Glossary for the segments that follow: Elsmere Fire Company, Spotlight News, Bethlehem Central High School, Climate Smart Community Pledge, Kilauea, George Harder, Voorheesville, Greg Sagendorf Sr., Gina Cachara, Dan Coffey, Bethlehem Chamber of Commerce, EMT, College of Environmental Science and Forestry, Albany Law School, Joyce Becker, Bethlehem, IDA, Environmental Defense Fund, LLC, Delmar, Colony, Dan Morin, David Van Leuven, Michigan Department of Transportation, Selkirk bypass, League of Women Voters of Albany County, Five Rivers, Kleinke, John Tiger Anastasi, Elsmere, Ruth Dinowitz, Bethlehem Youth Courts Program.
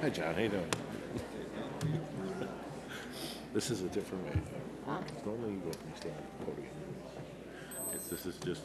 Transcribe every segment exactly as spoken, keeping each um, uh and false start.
Hi, John. How you doing? This is a different way. Normally you go up and stand at the podium. It's, this is just...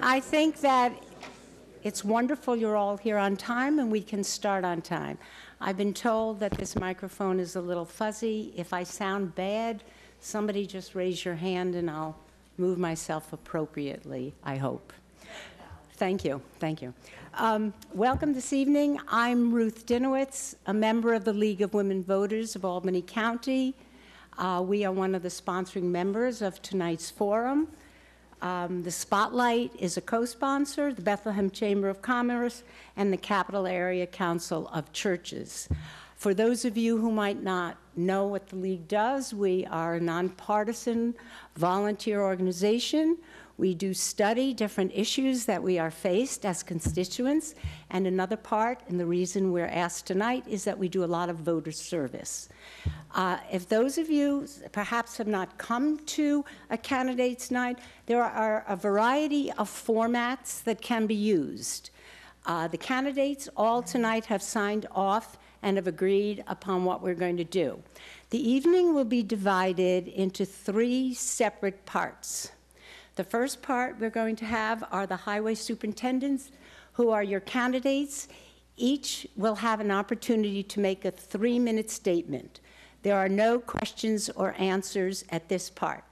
I think that it's wonderful you're all here on time and we can start on time. I've been told that this microphone is a little fuzzy. If I sound bad, somebody just raise your hand and I'll move myself appropriately, I hope. Thank you, thank you. Um, welcome this evening. I'm Ruth Dinowitz, a member of the League of Women Voters of Albany County. Uh, we are one of the sponsoring members of tonight's forum. Um, the Spotlight is a co-sponsor, the Bethlehem Chamber of Commerce, and the Capital Area Council of Churches. For those of you who might not know what the League does, we are a nonpartisan volunteer organization. We do study different issues that we are faced as constituents. And another part, and the reason we're asked tonight, is that we do a lot of voter service. Uh, if those of you perhaps have not come to a candidate's night, there are a variety of formats that can be used. Uh, the candidates all tonight have signed off and have agreed upon what we're going to do. The evening will be divided into three separate parts. The first part we're going to have are the highway superintendents, who are your candidates. Each will have an opportunity to make a three-minute statement. There are no questions or answers at this part.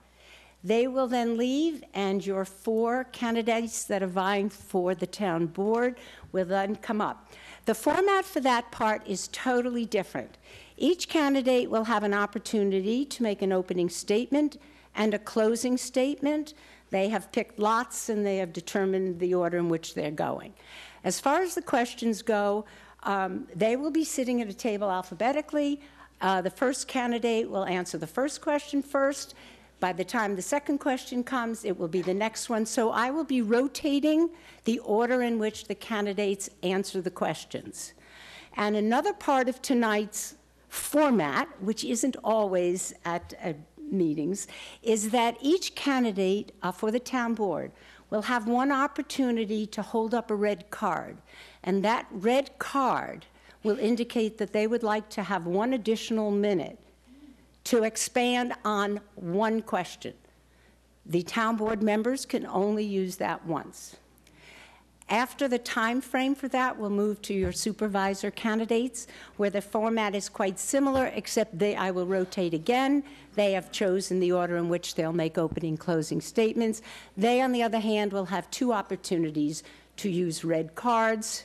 They will then leave, and your four candidates that are vying for the town board will then come up. The format for that part is totally different. Each candidate will have an opportunity to make an opening statement and a closing statement. They have picked lots, and they have determined the order in which they're going. As far as the questions go, um, they will be sitting at a table alphabetically. Uh, the first candidate will answer the first question first. By the time the second question comes, it will be the next one. So I will be rotating the order in which the candidates answer the questions. And another part of tonight's format, which isn't always at a meetings, is that each candidate uh, for the town board will have one opportunity to hold up a red card, and that red card will indicate that they would like to have one additional minute to expand on one question. The town board members can only use that once. After the time frame for that, we'll move to your supervisor candidates, where the format is quite similar, except they, I will rotate again. They have chosen the order in which they'll make opening, closing statements. They, on the other hand, will have two opportunities to use red cards,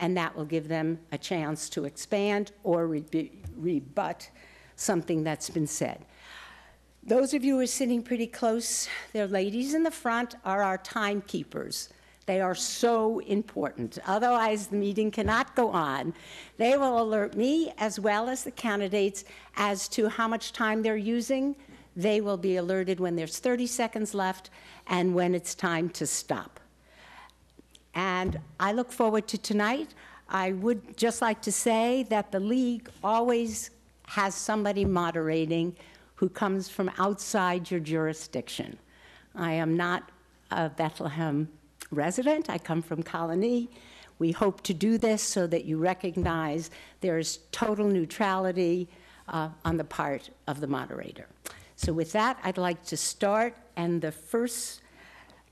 and that will give them a chance to expand or re rebut something that's been said. Those of you who are sitting pretty close, their ladies in the front are our timekeepers. They are so important. Otherwise, the meeting cannot go on. They will alert me, as well as the candidates, as to how much time they're using. They will be alerted when there's thirty seconds left and when it's time to stop. And I look forward to tonight. I would just like to say that the League always has somebody moderating who comes from outside your jurisdiction. I am not a Bethlehem resident. I come from Colony. We hope to do this so that you recognize there is total neutrality uh, on the part of the moderator. So with that, I'd like to start. And the first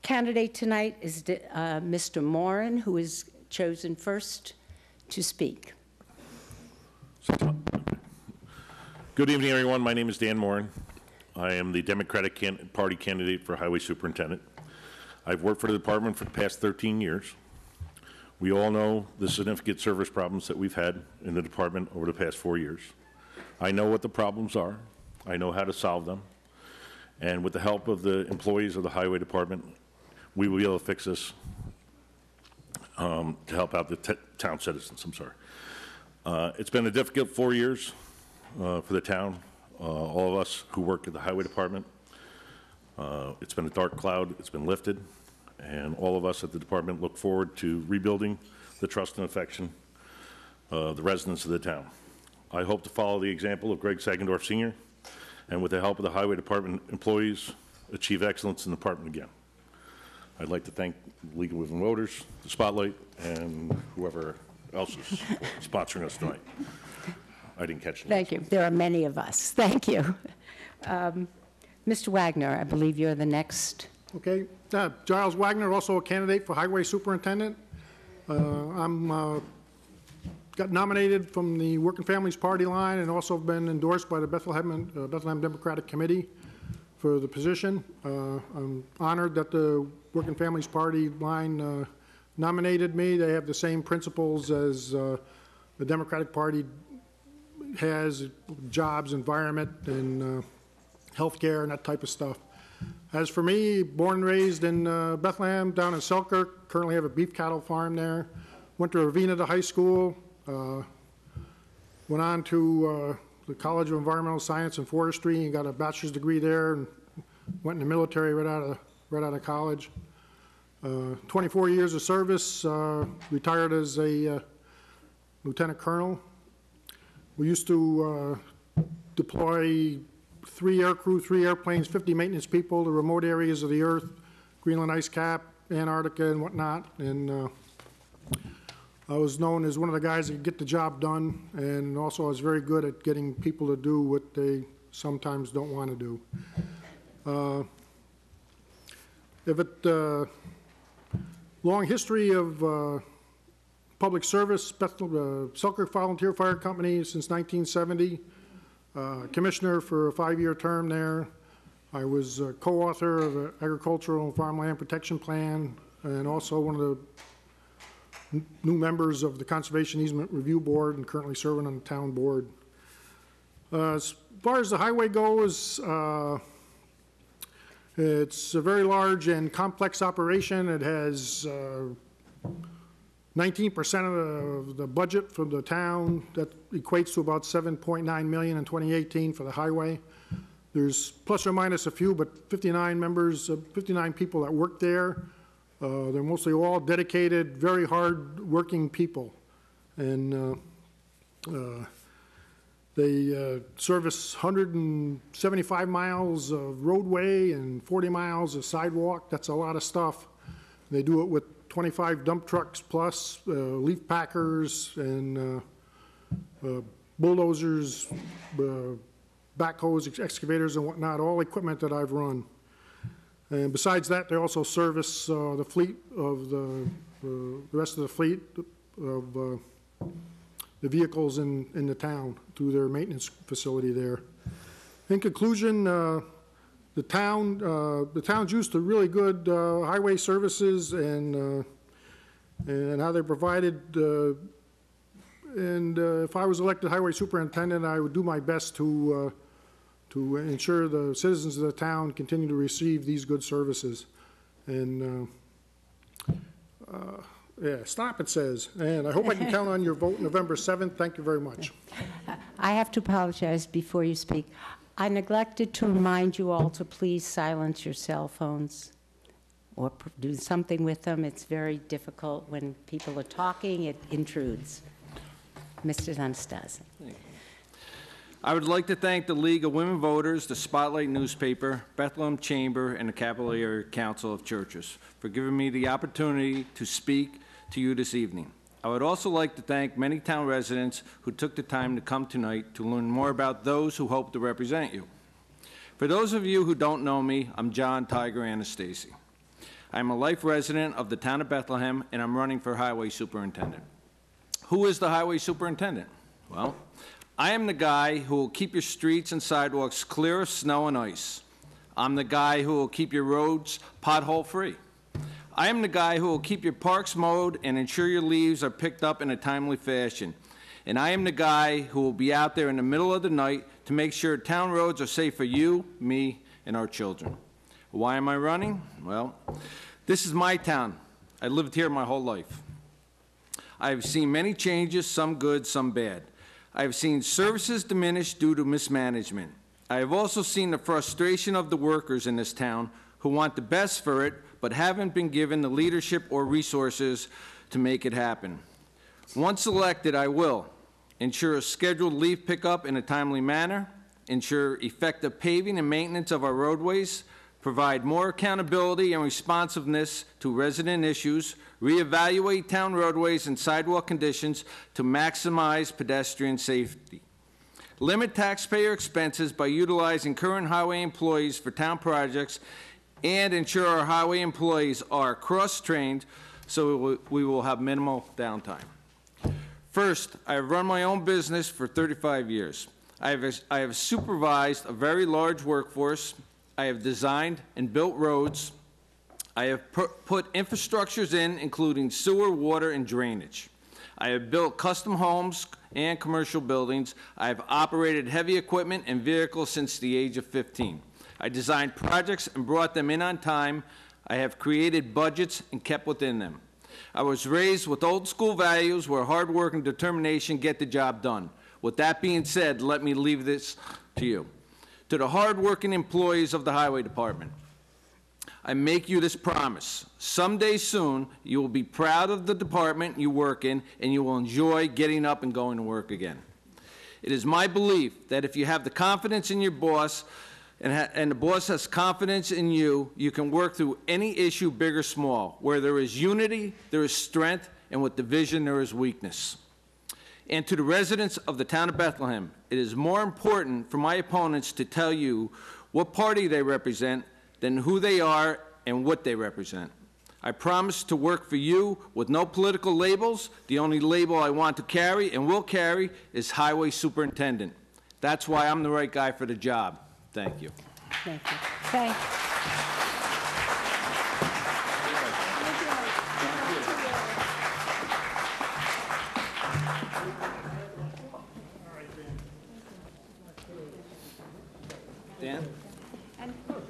candidate tonight is uh, Mister Morin, who is chosen first to speak. Good evening, everyone. My name is Dan Morin. I am the Democratic can- Party candidate for Highway Superintendent. I've worked for the department for the past thirteen years. We all know the significant service problems that we've had in the department over the past four years. I know what the problems are. I know how to solve them. And with the help of the employees of the highway department, we will be able to fix this um, to help out the t town citizens. I'm sorry. Uh, it's been a difficult four years uh, for the town, uh, all of us who work at the highway department. Uh, it's been a dark cloud. It's been lifted. And all of us at the department look forward to rebuilding the trust and affection of the residents of the town. I hope to follow the example of Greg Sagendorf Senior and, with the help of the highway department employees, achieve excellence in the department again. I'd like to thank the League of Women Voters, the Spotlight, and whoever else is sponsoring us tonight. I didn't catch it. Thank you. There are many of us. Thank you. Um, Mister Wagner, I believe you're the next. Okay. Uh, Giles Wagner, also a candidate for highway superintendent. Uh, I'm uh, got nominated from the Working Families Party line and also been endorsed by the Bethlehem, uh, Bethlehem Democratic Committee for the position. Uh, I'm honored that the Working Families Party line uh, nominated me. They have the same principles as uh, the Democratic Party has: jobs, environment, and uh, health care, and that type of stuff. As for me, born and raised in uh, Bethlehem, down in Selkirk, currently have a beef cattle farm there. Went to Ravenna to high school, uh, went on to uh, the College of Environmental Science and Forestry and got a bachelor's degree there, and went in the military right out of, right out of college. Uh, twenty-four years of service, uh, retired as a uh, lieutenant colonel. We used to uh, deploy three aircrew, three airplanes, fifty maintenance people to remote areas of the Earth, Greenland ice cap, Antarctica, and whatnot. And uh, I was known as one of the guys that could get the job done, and also I was very good at getting people to do what they sometimes don't want to do. Uh, if it, uh, long history of uh, public service, Bethel, uh, Selkirk Volunteer Fire Company since nineteen seventy. Uh, commissioner for a five-year term there. I was a co-author of an agricultural and farmland protection plan, and also one of the new members of the Conservation Easement Review Board, and currently serving on the town board. Uh, as far as the highway goes, uh, it's a very large and complex operation. It has uh, nineteen percent of the budget from the town. That equates to about seven point nine million dollars in twenty eighteen for the highway. There's plus or minus a few, but fifty-nine members, uh, fifty-nine people that work there. Uh, they're mostly all dedicated, very hard-working people, and uh, uh, they uh, service one hundred seventy-five miles of roadway and forty miles of sidewalk. That's a lot of stuff. They do it with twenty-five dump trucks plus, uh, leaf packers, and uh, uh, bulldozers, uh, backhoes, ex excavators, and whatnot, all equipment that I've run. And besides that, they also service uh, the fleet of the, uh, the rest of the fleet of uh, the vehicles in, in the town through their maintenance facility there. In conclusion, uh, The town, uh, the town's used to really good uh, highway services, and uh, and how they're provided. Uh, and uh, if I was elected highway superintendent, I would do my best to uh, to ensure the citizens of the town continue to receive these good services. And uh, uh, yeah, stop it says. And I hope I can count on your vote November seventh. Thank you very much. I have to apologize before you speak. I neglected to remind you all to please silence your cell phones or do something with them. It's very difficult when people are talking. It intrudes. Mister Anastasi. I would like to thank the League of Women Voters, the Spotlight newspaper, Bethlehem Chamber, and the Capital Area Council of Churches for giving me the opportunity to speak to you this evening. I would also like to thank many town residents who took the time to come tonight to learn more about those who hope to represent you. For those of you who don't know me, I'm John Tiger Anastasi. I'm a life resident of the town of Bethlehem, and I'm running for highway superintendent. Who is the highway superintendent? Well, I am the guy who will keep your streets and sidewalks clear of snow and ice. I'm the guy who will keep your roads pothole free. I am the guy who will keep your parks mowed and ensure your leaves are picked up in a timely fashion. And I am the guy who will be out there in the middle of the night to make sure town roads are safe for you, me, and our children. Why am I running? Well, this is my town. I lived here my whole life. I have seen many changes, some good, some bad. I have seen services diminish due to mismanagement. I have also seen the frustration of the workers in this town who want the best for it, but haven't been given the leadership or resources to make it happen. Once elected, I will ensure a scheduled leaf pickup in a timely manner, ensure effective paving and maintenance of our roadways, provide more accountability and responsiveness to resident issues, reevaluate town roadways and sidewalk conditions to maximize pedestrian safety, limit taxpayer expenses by utilizing current highway employees for town projects, and ensure our highway employees are cross-trained so we will have minimal downtime. First, I have run my own business for thirty-five years. I have, I have supervised a very large workforce. I have designed and built roads. I have put infrastructures in, including sewer, water, and drainage. I have built custom homes and commercial buildings. I have operated heavy equipment and vehicles since the age of fifteen. I designed projects and brought them in on time. I have created budgets and kept within them. I was raised with old school values where hard work and determination get the job done. With that being said, let me leave this to you. To the hard-working employees of the Highway Department, I make you this promise. Someday soon, you will be proud of the department you work in, and you will enjoy getting up and going to work again. It is my belief that if you have the confidence in your boss, and, ha and the boss has confidence in you, you can work through any issue, big or small. Where there is unity, there is strength, and with division, there is weakness. And to the residents of the town of Bethlehem, it is more important for my opponents to tell you what party they represent than who they are and what they represent. I promise to work for you with no political labels. The only label I want to carry and will carry is Highway Superintendent. That's why I'm the right guy for the job. Thank you. Thank you. Thank you.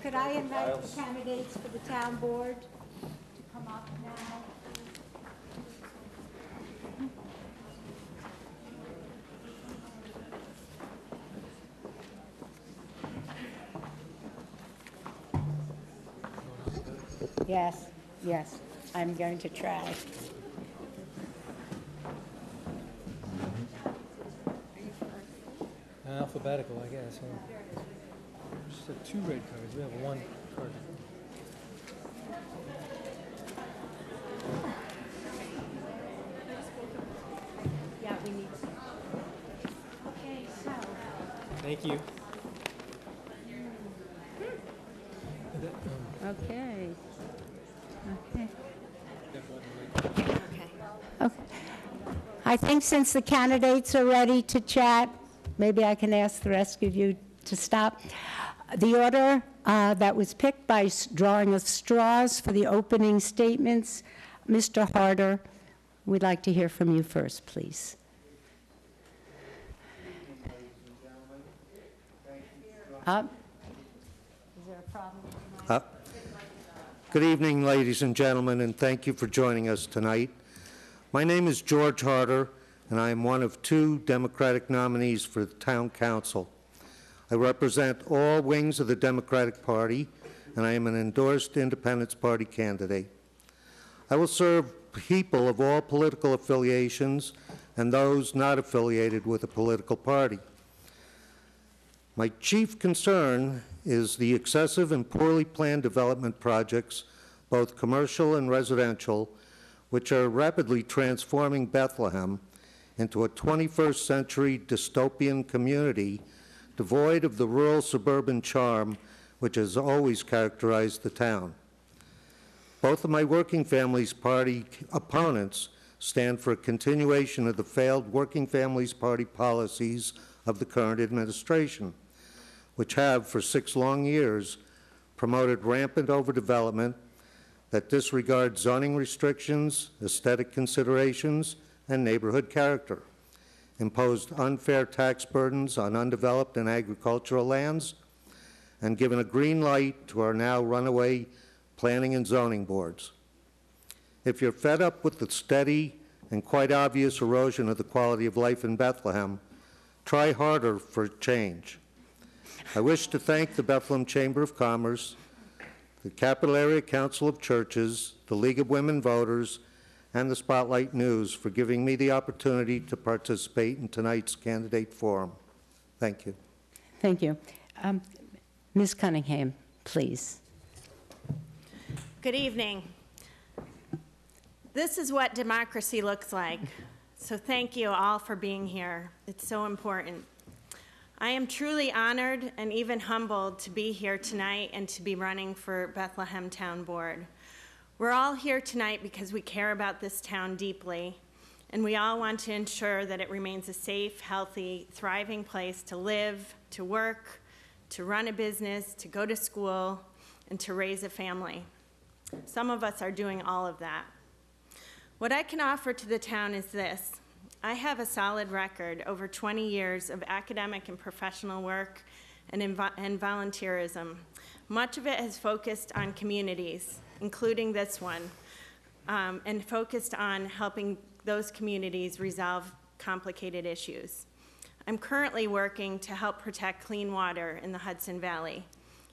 Could I invite the candidates for the town board to come up now? Yes, yes, I'm going to try. Alphabetical, I guess. Huh? So two red cards. We have one card. Yeah, we need some. Okay, so. Thank you. Okay. Okay. Okay. Okay. I think since the candidates are ready to chat, maybe I can ask the rest of you to stop. The order uh, that was picked by drawing of straws for the opening statements, Mister Harder, we'd like to hear from you first, please. Good evening, Up. Is there a problem? Up. Good evening, ladies and gentlemen, and thank you for joining us tonight. My name is George Harder, and I am one of two Democratic nominees for the Town Council. I represent all wings of the Democratic Party, and I am an endorsed Independence Party candidate. I will serve people of all political affiliations and those not affiliated with a political party. My chief concern is the excessive and poorly planned development projects, both commercial and residential, which are rapidly transforming Bethlehem into a twenty-first century dystopian community devoid of the rural suburban charm which has always characterized the town. Both of my Working Families Party opponents stand for a continuation of the failed Working Families Party policies of the current administration, which have, for six long years, promoted rampant overdevelopment, that disregards zoning restrictions, aesthetic considerations, and neighborhood character, imposed unfair tax burdens on undeveloped and agricultural lands, and given a green light to our now runaway planning and zoning boards. If you're fed up with the steady and quite obvious erosion of the quality of life in Bethlehem, try harder for change. I wish to thank the Bethlehem Chamber of Commerce, the Capital Area Council of Churches, the League of Women Voters, and the Spotlight News for giving me the opportunity to participate in tonight's candidate forum. Thank you. Thank you. Um, Miz Cunningham, please. Good evening. This is what democracy looks like. So thank you all for being here. It's so important. I am truly honored and even humbled to be here tonight and to be running for Bethlehem Town Board. We're all here tonight because we care about this town deeply, and we all want to ensure that it remains a safe, healthy, thriving place to live, to work, to run a business, to go to school, and to raise a family. Some of us are doing all of that. What I can offer to the town is this. I have a solid record, over twenty years of academic and professional work and, and volunteerism. Much of it has focused on communities, including this one, um, and focused on helping those communities resolve complicated issues. I'm currently working to help protect clean water in the Hudson Valley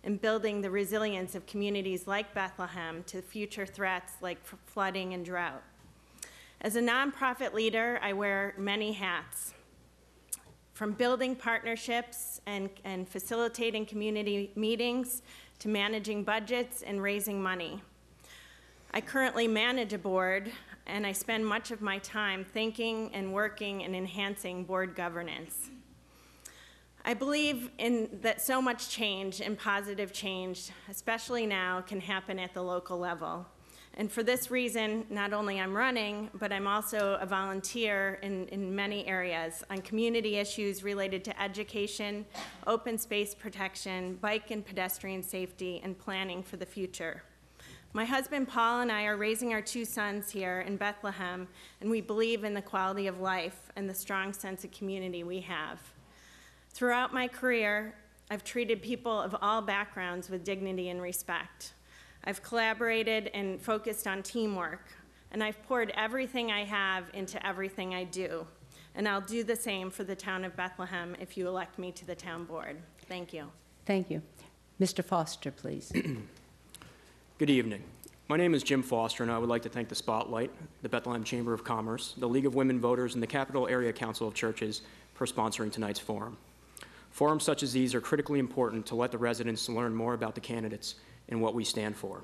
and building the resilience of communities like Bethlehem to future threats like flooding and drought. As a nonprofit leader, I wear many hats, from building partnerships and, and facilitating community meetings to managing budgets and raising money. I currently manage a board, and I spend much of my time thinking and working and enhancing board governance. I believe in that so much change and positive change, especially now, can happen at the local level. And for this reason, not only I'm running, but I'm also a volunteer in, in many areas on community issues related to education, open space protection, bike and pedestrian safety, and planning for the future. My husband Paul and I are raising our two sons here in Bethlehem, and we believe in the quality of life and the strong sense of community we have. Throughout my career, I've treated people of all backgrounds with dignity and respect. I've collaborated and focused on teamwork, and I've poured everything I have into everything I do. And I'll do the same for the town of Bethlehem if you elect me to the town board. Thank you. Thank you. Mister Foster, please. Good evening. My name is Jim Foster, and I would like to thank the Spotlight, the Bethlehem Chamber of Commerce, the League of Women Voters, and the Capital Area Council of Churches for sponsoring tonight's forum. Forums such as these are critically important to let the residents learn more about the candidates and what we stand for.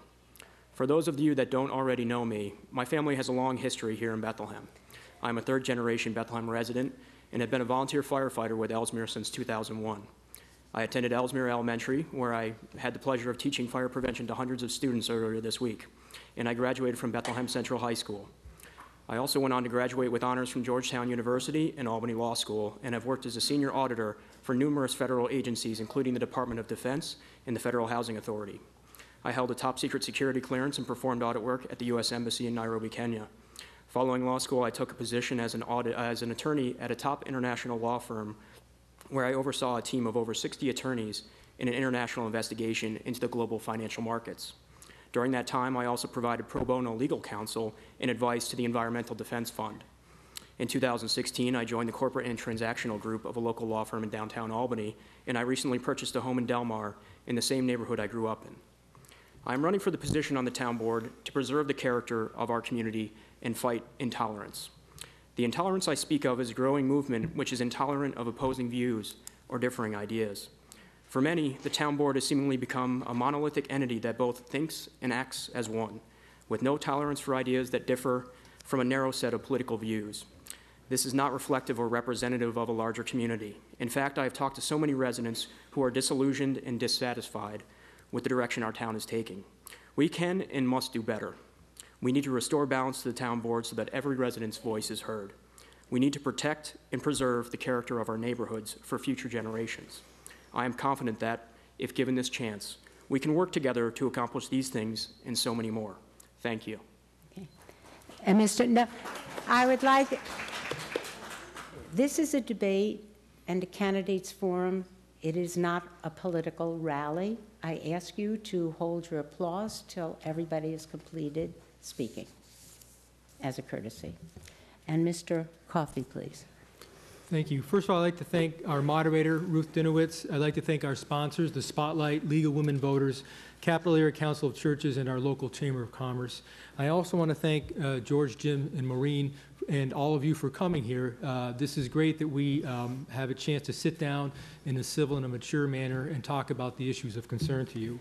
For those of you that don't already know me, my family has a long history here in Bethlehem. I'm a third generation Bethlehem resident and have been a volunteer firefighter with Elsmere since two thousand one. I attended Elsmere Elementary, where I had the pleasure of teaching fire prevention to hundreds of students earlier this week, and I graduated from Bethlehem Central High School. I also went on to graduate with honors from Georgetown University and Albany Law School, and have worked as a senior auditor for numerous federal agencies, including the Department of Defense and the Federal Housing Authority. I held a top secret security clearance and performed audit work at the U S Embassy in Nairobi, Kenya. Following law school, I took a position as an, audit, as an attorney at a top international law firm, where I oversaw a team of over sixty attorneys in an international investigation into the global financial markets. During that time, I also provided pro bono legal counsel and advice to the Environmental Defense Fund. In two thousand sixteen, I joined the corporate and transactional group of a local law firm in downtown Albany, and I recently purchased a home in Delmar in the same neighborhood I grew up in. I'm running for the position on the town board to preserve the character of our community and fight intolerance. The intolerance I speak of is a growing movement which is intolerant of opposing views or differing ideas. For many, the town board has seemingly become a monolithic entity that both thinks and acts as one, with no tolerance for ideas that differ from a narrow set of political views. This is not reflective or representative of a larger community. In fact, I have talked to so many residents who are disillusioned and dissatisfied with the direction our town is taking. We can and must do better. We need to restore balance to the town board so that every resident's voice is heard. We need to protect and preserve the character of our neighborhoods for future generations. I am confident that, if given this chance, we can work together to accomplish these things and so many more. Thank you. Okay. And Mister No, I would like, this is a debate and a candidates forum. It is not a political rally. I ask you to hold your applause till everybody is completed speaking, as a courtesy. And Mister Coffey, please. Thank you. First of all, I'd like to thank our moderator, Ruth Dinowitz. I'd like to thank our sponsors, the Spotlight, League of Women Voters, Capital Area Council of Churches, and our local Chamber of Commerce. I also want to thank uh, George, Jim, and Maureen, and all of you for coming here. Uh, this is great that we um, have a chance to sit down in a civil and a mature manner and talk about the issues of concern to you.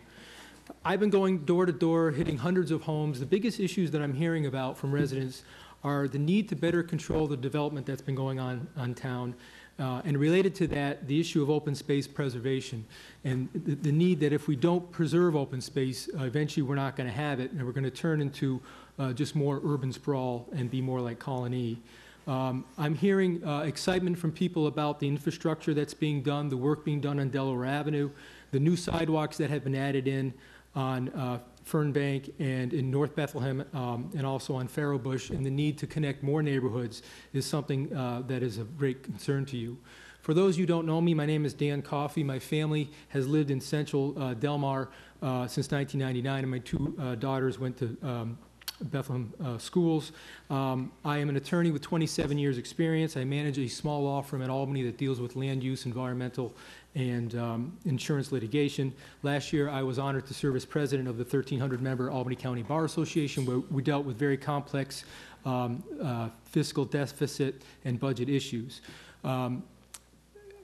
I've been going door to door, hitting hundreds of homes. The biggest issues that I'm hearing about from residents are the need to better control the development that's been going on on town. Uh, and related to that, the issue of open space preservation and the, the need that if we don't preserve open space, uh, eventually we're not going to have it, and we're going to turn into uh, just more urban sprawl and be more like Colony. Um, I'm hearing uh, excitement from people about the infrastructure that's being done, the work being done on Delmar Avenue, the new sidewalks that have been added in on uh, Fernbank and in North Bethlehem, um, and also on Faro Bush, and the need to connect more neighborhoods is something uh, that is of great concern to you. For those who don't know me, my name is Dan Coffey. My family has lived in central uh, Delmar uh, since nineteen ninety-nine, and my two uh, daughters went to um, Bethlehem uh, schools. Um, I am an attorney with twenty-seven years experience. I manage a small law firm in Albany that deals with land use, environmental, and um, insurance litigation. Last year, I was honored to serve as president of the thirteen hundred member Albany County Bar Association, where we dealt with very complex um, uh, fiscal deficit and budget issues. Um,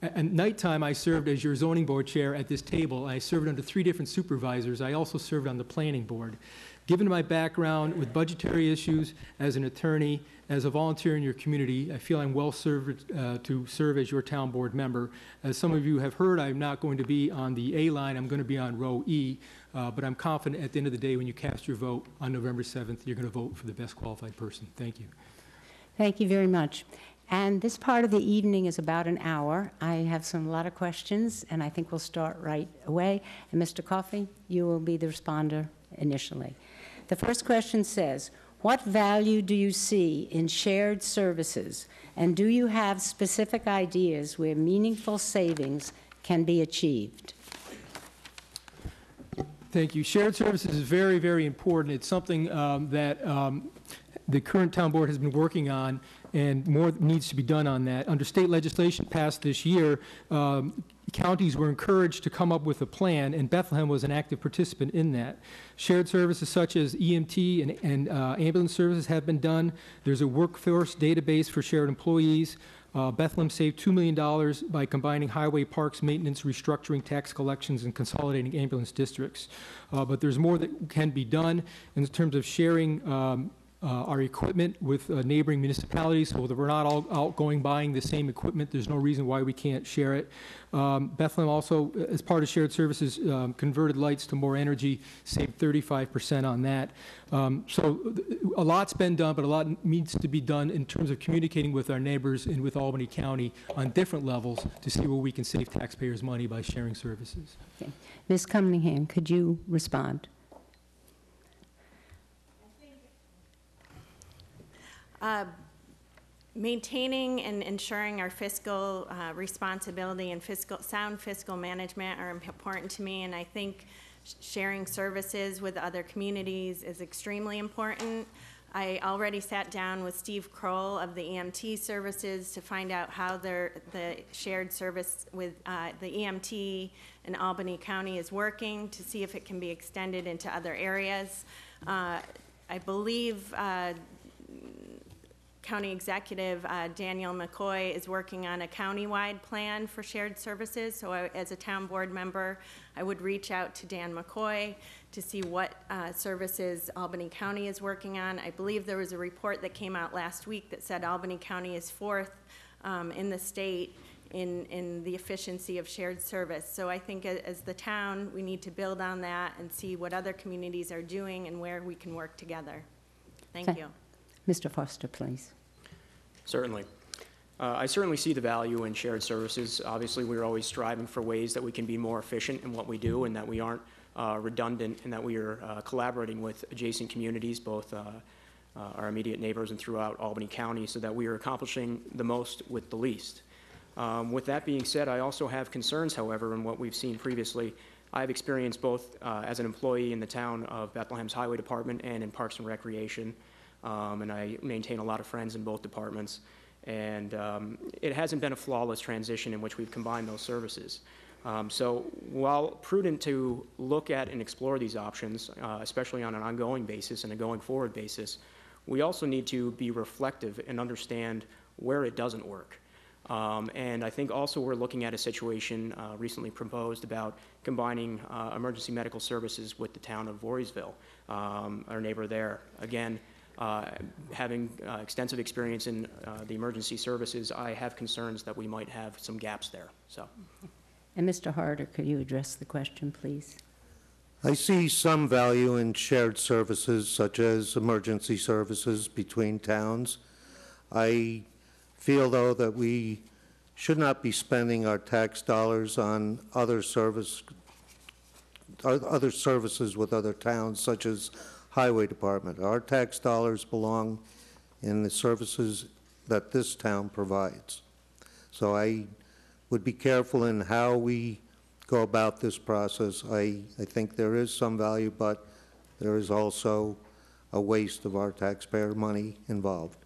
At nighttime, I served as your zoning board chair at this table. I served under three different supervisors. I also served on the planning board. Given my background with budgetary issues, as an attorney, as a volunteer in your community, I feel I'm well served uh, to serve as your town board member. As some of you have heard, I'm not going to be on the A line. I'm going to be on row E, uh, but I'm confident at the end of the day when you cast your vote on November seventh, you're going to vote for the best qualified person. Thank you. Thank you very much. And this part of the evening is about an hour. I have some lot of questions, and I think we'll start right away. And Mister Coffey, you will be the responder initially. The first question says, what value do you see in shared services, and do you have specific ideas where meaningful savings can be achieved? Thank you. Shared services is very, very important. It's something um, that um, the current town board has been working on, and more needs to be done on that. Under state legislation passed this year, um, counties were encouraged to come up with a plan, and Bethlehem was an active participant in that. Shared services such as E M T and, and uh, ambulance services have been done. There's a workforce database for shared employees. Uh, Bethlehem saved two million dollars by combining highway, parks, maintenance, restructuring, tax collections, and consolidating ambulance districts. Uh, but there's more that can be done in terms of sharing um, Uh, our equipment with uh, neighboring municipalities, so that we're not all out going buying the same equipment. There's no reason why we can't share it. Um, Bethlehem also, as part of shared services, um, converted lights to more energy, saved thirty-five percent on that. Um, so a lot's been done, but a lot needs to be done in terms of communicating with our neighbors and with Albany County on different levels to see where we can save taxpayers' money by sharing services. Okay. Miz Cunningham, could you respond? Uh, maintaining and ensuring our fiscal uh, responsibility and fiscal, sound fiscal management are important to me, and I think sharing services with other communities is extremely important. I already sat down with Steve Kroll of the E M T services to find out how the shared service with uh, the E M T in Albany County is working to see if it can be extended into other areas. Uh, I believe uh, County Executive uh, Daniel McCoy is working on a countywide plan for shared services. So I, as a town board member, I would reach out to Dan McCoy to see what uh, services Albany County is working on. I believe there was a report that came out last week that said Albany County is fourth um, in the state in, in the efficiency of shared service. So I think as the town, we need to build on that and see what other communities are doing and where we can work together. Thank okay. you. Mister Foster, please. Certainly. Uh, I certainly see the value in shared services. Obviously, we're always striving for ways that we can be more efficient in what we do and that we aren't uh, redundant, and that we are uh, collaborating with adjacent communities, both uh, uh, our immediate neighbors and throughout Albany County, so that we are accomplishing the most with the least. Um, with that being said, I also have concerns, however, in what we've seen previously. I've experienced both uh, as an employee in the town of Bethlehem's Highway Department and in Parks and Recreation, um, and I maintain a lot of friends in both departments. And um, it hasn't been a flawless transition in which we've combined those services. Um, so while prudent to look at and explore these options, uh, especially on an ongoing basis and a going forward basis, we also need to be reflective and understand where it doesn't work. Um, and I think also we're looking at a situation uh, recently proposed about combining uh, emergency medical services with the town of Voorheesville, um, our neighbor there. Again, Uh, having uh, extensive experience in uh, the emergency services, I have concerns that we might have some gaps there. So, and Mister Harder, could you address the question, please? I see some value in shared services, such as emergency services between towns. I feel, though, that we should not be spending our tax dollars on other service, other services with other towns, such as Highway Department. Our tax dollars belong in the services that this town provides. So I would be careful in how we go about this process. I, I think there is some value, but there is also a waste of our taxpayer money involved.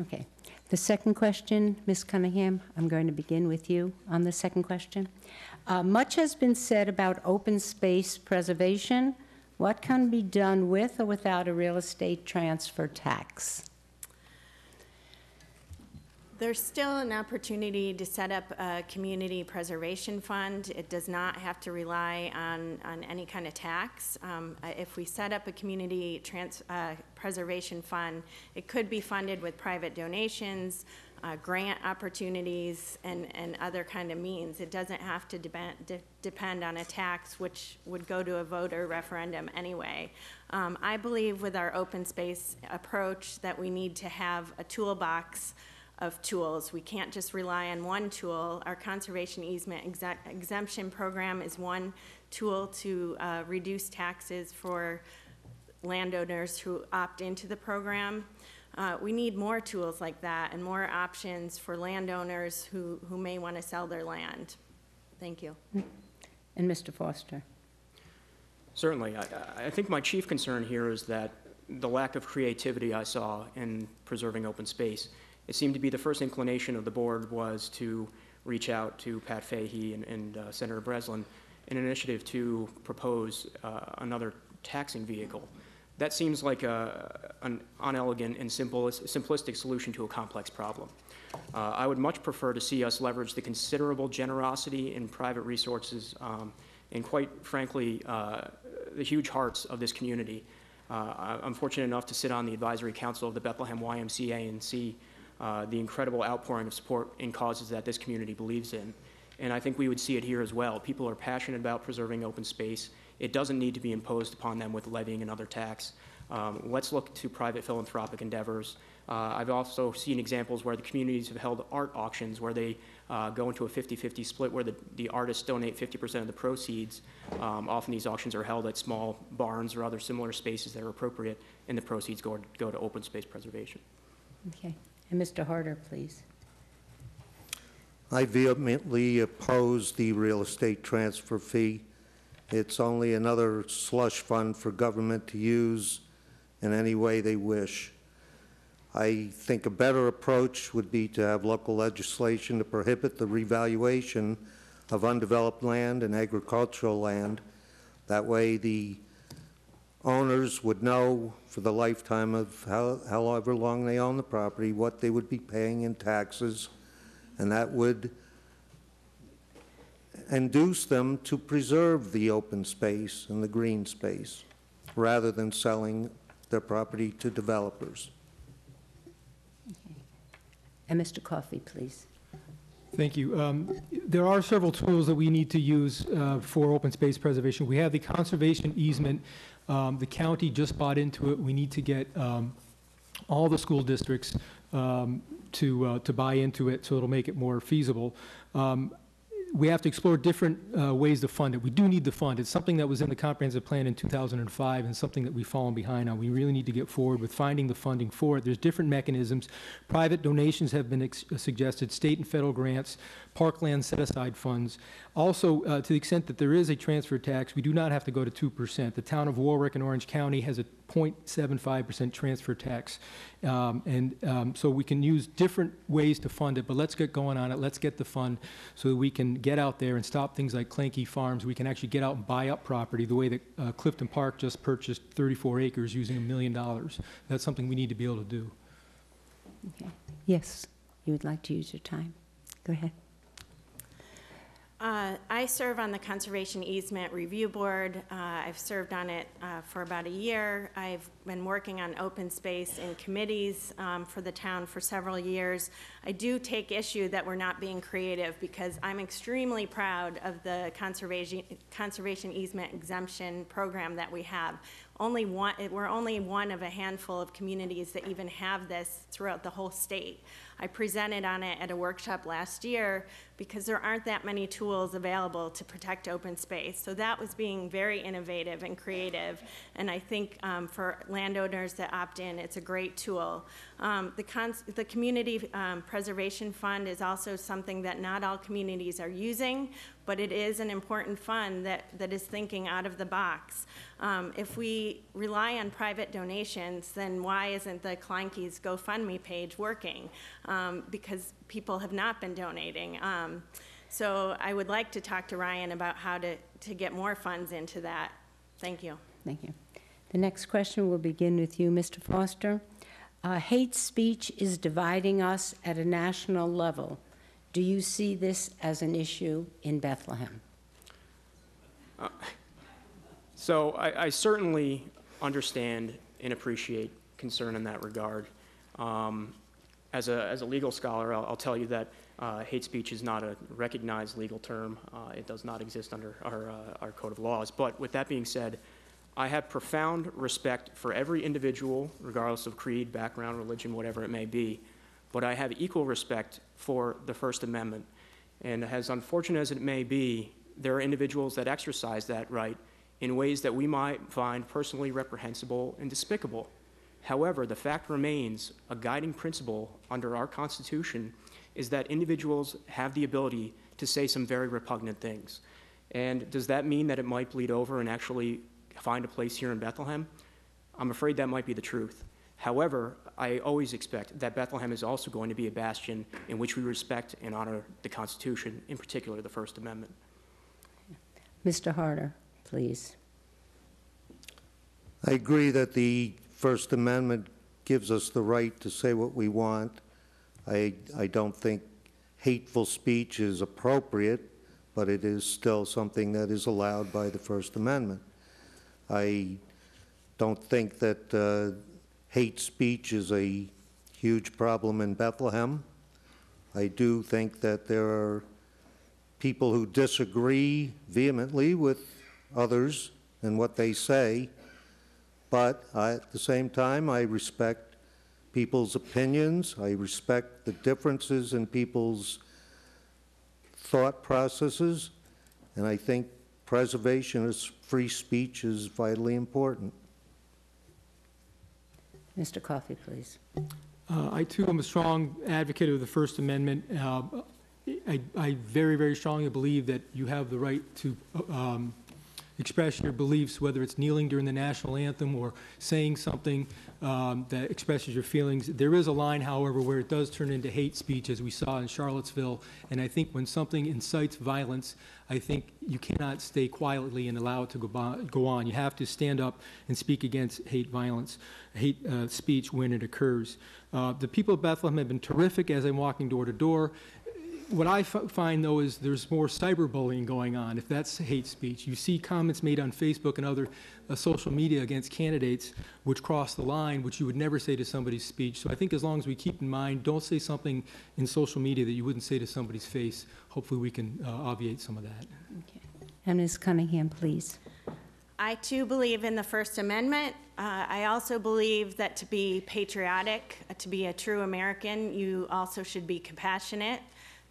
Okay. The second question, Miz Cunningham, I'm going to begin with you on the second question. Uh, much has been said about open space preservation. What can be done with or without a real estate transfer tax? There's still an opportunity to set up a community preservation fund. It does not have to rely on, on any kind of tax. Um, if we set up a community trans, uh, preservation fund, it could be funded with private donations, Uh, grant opportunities, and, and other kind of means. It doesn't have to depend, de depend on a tax, which would go to a voter referendum anyway. Um, I believe with our open space approach that we need to have a toolbox of tools. We can't just rely on one tool. Our conservation easement exempt exemption program is one tool to uh, reduce taxes for landowners who opt into the program. Uh, we need more tools like that and more options for landowners who, who may want to sell their land. Thank you. And Mister Foster. Certainly. I, I think my chief concern here is that the lack of creativity I saw in preserving open space. It seemed to be the first inclination of the board was to reach out to Pat Fahey and, and uh, Senator Breslin in an initiative to propose uh, another taxing vehicle. That seems like a, an unelegant and simple, simplistic solution to a complex problem. Uh, I would much prefer to see us leverage the considerable generosity in private resources um, and, quite frankly, uh, the huge hearts of this community. Uh, I'm fortunate enough to sit on the advisory council of the Bethlehem Y M C A and see uh, the incredible outpouring of support in causes that this community believes in. And I think we would see it here as well. People are passionate about preserving open space. It doesn't need to be imposed upon them with levying another tax. Um, let's look to private philanthropic endeavors. Uh, I've also seen examples where the communities have held art auctions where they uh, go into a fifty fifty split where the, the artists donate fifty percent of the proceeds. Um, often these auctions are held at small barns or other similar spaces that are appropriate, and the proceeds go, go to open space preservation. Okay, and Mister Harder, please. I vehemently oppose the real estate transfer fee. It's only another slush fund for government to use in any way they wish. I think a better approach would be to have local legislation to prohibit the revaluation of undeveloped land and agricultural land. That way the owners would know for the lifetime of how, however long they own the property what they would be paying in taxes, and that would induce them to preserve the open space and the green space rather than selling their property to developers. Okay. And Mister Coffey, please. Thank you. Um, there are several tools that we need to use uh, for open space preservation. We have the conservation easement. Um, the county just bought into it. We need to get um, all the school districts um, to, uh, to buy into it so it'll make it more feasible. Um, we have to explore different uh, ways to fund it. We do need the fund. It's something that was in the comprehensive plan in two thousand five and something that we've fallen behind on. We really need to get forward with finding the funding for it. There's different mechanisms. Private donations have been ex suggested, state and federal grants, parkland set-aside funds. Also, uh, to the extent that there is a transfer tax, we do not have to go to two percent. The town of Warwick in Orange County has a zero point seven five percent transfer tax. Um, and um, so we can use different ways to fund it, but let's get going on it. Let's get the fund so that we can get out there and stop things like Clanky Farms. We can actually get out and buy up property the way that uh, Clifton Park just purchased thirty-four acres using a million dollars. That's something we need to be able to do. Okay. Yes, you would like to use your time. Go ahead. Uh, I serve on the Conservation Easement Review Board. Uh, I've served on it uh, for about a year. I've been working on open space in committees um, for the town for several years. I do take issue that we're not being creative because I'm extremely proud of the conservation, conservation easement exemption program that we have. Only one, we're only one of a handful of communities that even have this throughout the whole state. I presented on it at a workshop last year because there aren't that many tools available to protect open space. So that was being very innovative and creative. And I think um, for landowners that opt in, it's a great tool. Um, the, cons the Community um, Preservation Fund is also something that not all communities are using, but it is an important fund that, that is thinking out of the box. Um, if we rely on private donations, then why isn't the Kleinke's GoFundMe page working? Um, because people have not been donating. Um, so I would like to talk to Ryan about how to, to get more funds into that. Thank you. Thank you. The next question will begin with you, Mister Foster. Uh, hate speech is dividing us at a national level. Do you see this as an issue in Bethlehem? Uh, so I, I certainly understand and appreciate concern in that regard. Um, as, a, as a legal scholar, I'll, I'll tell you that uh, hate speech is not a recognized legal term. Uh, it does not exist under our, uh, our code of laws. But with that being said, I have profound respect for every individual, regardless of creed, background, religion, whatever it may be. But I have equal respect for the First Amendment. And as unfortunate as it may be, there are individuals that exercise that right in ways that we might find personally reprehensible and despicable. However, the fact remains, a guiding principle under our Constitution is that individuals have the ability to say some very repugnant things. And does that mean that it might bleed over and actually find a place here in Bethlehem? I'm afraid that might be the truth. However, I always expect that Bethlehem is also going to be a bastion in which we respect and honor the Constitution, in particular the First Amendment. Mister Harder, please. I agree that the First Amendment gives us the right to say what we want. I, I don't think hateful speech is appropriate, but it is still something that is allowed by the First Amendment. I don't think that uh, hate speech is a huge problem in Bethlehem. I do think that there are people who disagree vehemently with others and what they say, but I, at the same time, I respect people's opinions. I respect the differences in people's thought processes, and I think preservation of free speech is vitally important. Mister Coffey, please. Uh, I, too, am a strong advocate of the First Amendment. Uh, I, I very, very strongly believe that you have the right to um, express your beliefs, whether it's kneeling during the national anthem or saying something um, that expresses your feelings. There is a line, however, where it does turn into hate speech, as we saw in Charlottesville. And I think when something incites violence, I think you cannot stay quietly and allow it to go on. You have to stand up and speak against hate violence, hate uh, speech when it occurs. Uh, the people of Bethlehem have been terrific as I'm walking door to door. What I find, though, is there's more cyberbullying going on, if that's hate speech. You see comments made on Facebook and other uh, social media against candidates which cross the line, which you would never say to somebody's speech. So I think as long as we keep in mind, don't say something in social media that you wouldn't say to somebody's face. Hopefully we can uh, obviate some of that. Okay. And Miz Cunningham, please. I, too, believe in the First Amendment. Uh, I also believe that to be patriotic, to be a true American, you also should be compassionate.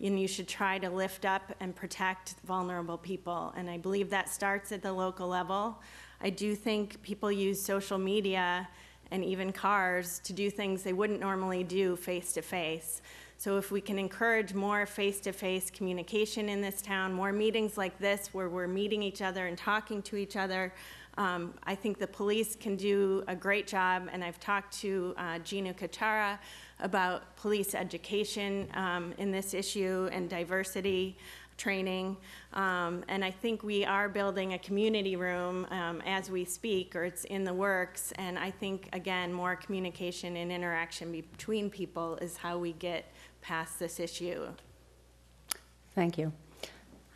and you should try to lift up and protect vulnerable people. And I believe that starts at the local level. I do think people use social media and even cars to do things they wouldn't normally do face-to-face. So if we can encourage more face-to-face communication in this town, more meetings like this where we're meeting each other and talking to each other, um, I think the police can do a great job. And I've talked to uh, Gina Cachara about police education um, in this issue and diversity training. Um, and I think we are building a community room um, as we speak, or it's in the works. And I think, again, more communication and interaction between people is how we get past this issue. Thank you.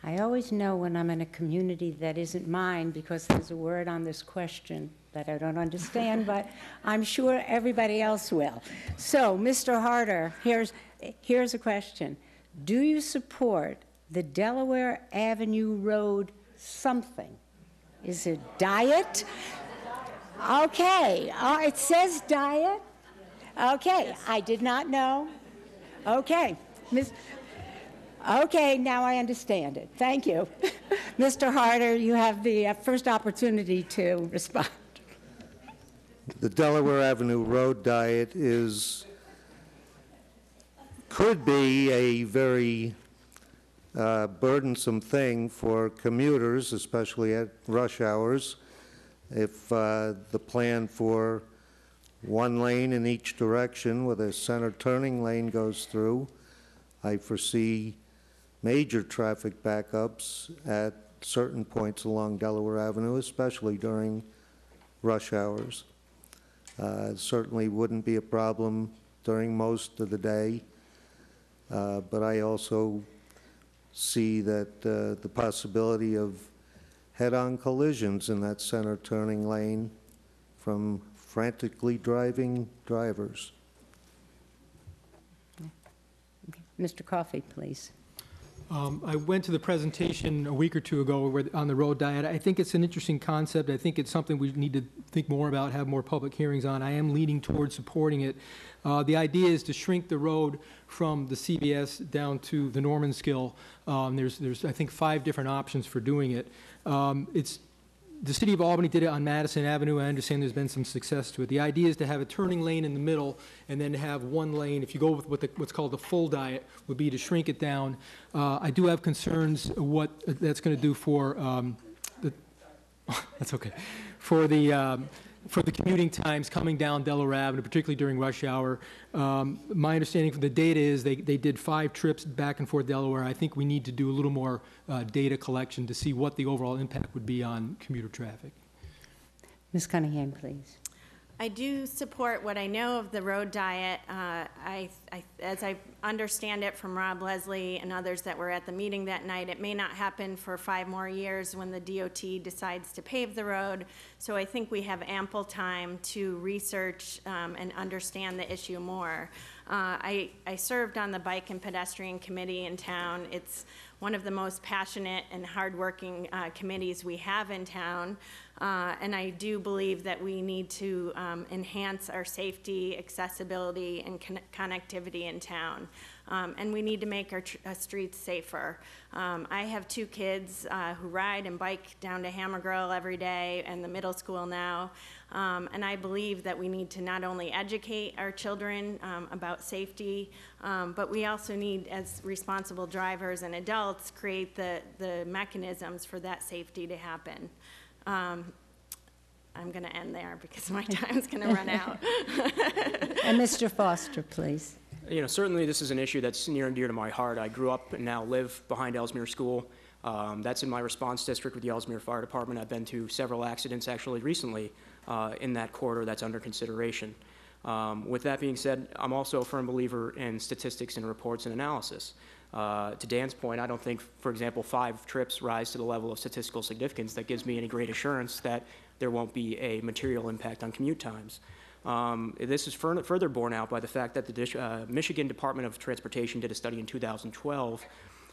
I always know when I'm in a community that isn't mine because there's a word on this question that I don't understand, but I'm sure everybody else will. So, Mister Harder, here's, here's a question. Do you support the Delaware Avenue Road something? Is it diet? Okay, uh, it says diet. Okay, I did not know. Okay, Miz Okay, now I understand it. Thank you. Mister Harder, you have the uh, first opportunity to respond. The Delaware Avenue Road diet is, could be a very uh, burdensome thing for commuters, especially at rush hours, if uh, the plan for one lane in each direction with a center turning lane goes through. I foresee major traffic backups at certain points along Delaware Avenue, especially during rush hours. Uh, it certainly wouldn't be a problem during most of the day, uh, but I also see that uh, the possibility of head-on collisions in that center turning lane from frantically driving drivers. Mister Coffey, please. Um, I went to the presentation a week or two ago where, on the road diet. I think it's an interesting concept. I think it's something we need to think more about, have more public hearings on. I am leaning towards supporting it. Uh, the idea is to shrink the road from the C B S down to the Normanskill. Um, there's, there's, I think, five different options for doing it. Um, it's The city of Albany did it on Madison Avenue. I understand there's been some success to it. The idea is to have a turning lane in the middle and then have one lane, if you go with what the, what's called the full diet, would be to shrink it down. Uh, I do have concerns what that's going to do for um, the, oh, that's okay, for the, um, for the commuting times coming down Delaware Avenue, particularly during rush hour. Um, my understanding from the data is they, they did five trips back and forth Delaware. I think we need to do a little more uh, data collection to see what the overall impact would be on commuter traffic. Miz Cunningham, please. I do support what I know of the road diet. Uh, I, I, as I understand it from Rob Leslie and others that were at the meeting that night, it may not happen for five more years when the D O T decides to pave the road. So I think we have ample time to research um, and understand the issue more. Uh, I, I served on the Bike and Pedestrian Committee in town. It's one of the most passionate and hardworking uh, committees we have in town. Uh, and I do believe that we need to um, enhance our safety, accessibility, and con connectivity in town. Um, and we need to make our, tr our streets safer. Um, I have two kids uh, who ride and bike down to Hammer Grill every day and the middle school now. Um, and I believe that we need to not only educate our children um, about safety, um, but we also need, as responsible drivers and adults, create the, the mechanisms for that safety to happen. Um, I'm going to end there because my time's going to run out. And Mister Foster, please. You know, certainly this is an issue that's near and dear to my heart. I grew up and now live behind Elsmere School. Um, that's in my response district with the Elsmere Fire Department. I've been to several accidents actually recently uh, in that corridor that's under consideration. Um, with that being said, I'm also a firm believer in statistics and reports and analysis. Uh, to Dan's point, I don't think, for example, five trips rise to the level of statistical significance that gives me any great assurance that there won't be a material impact on commute times. Um, this is fur further borne out by the fact that the uh, Michigan Department of Transportation did a study in two thousand twelve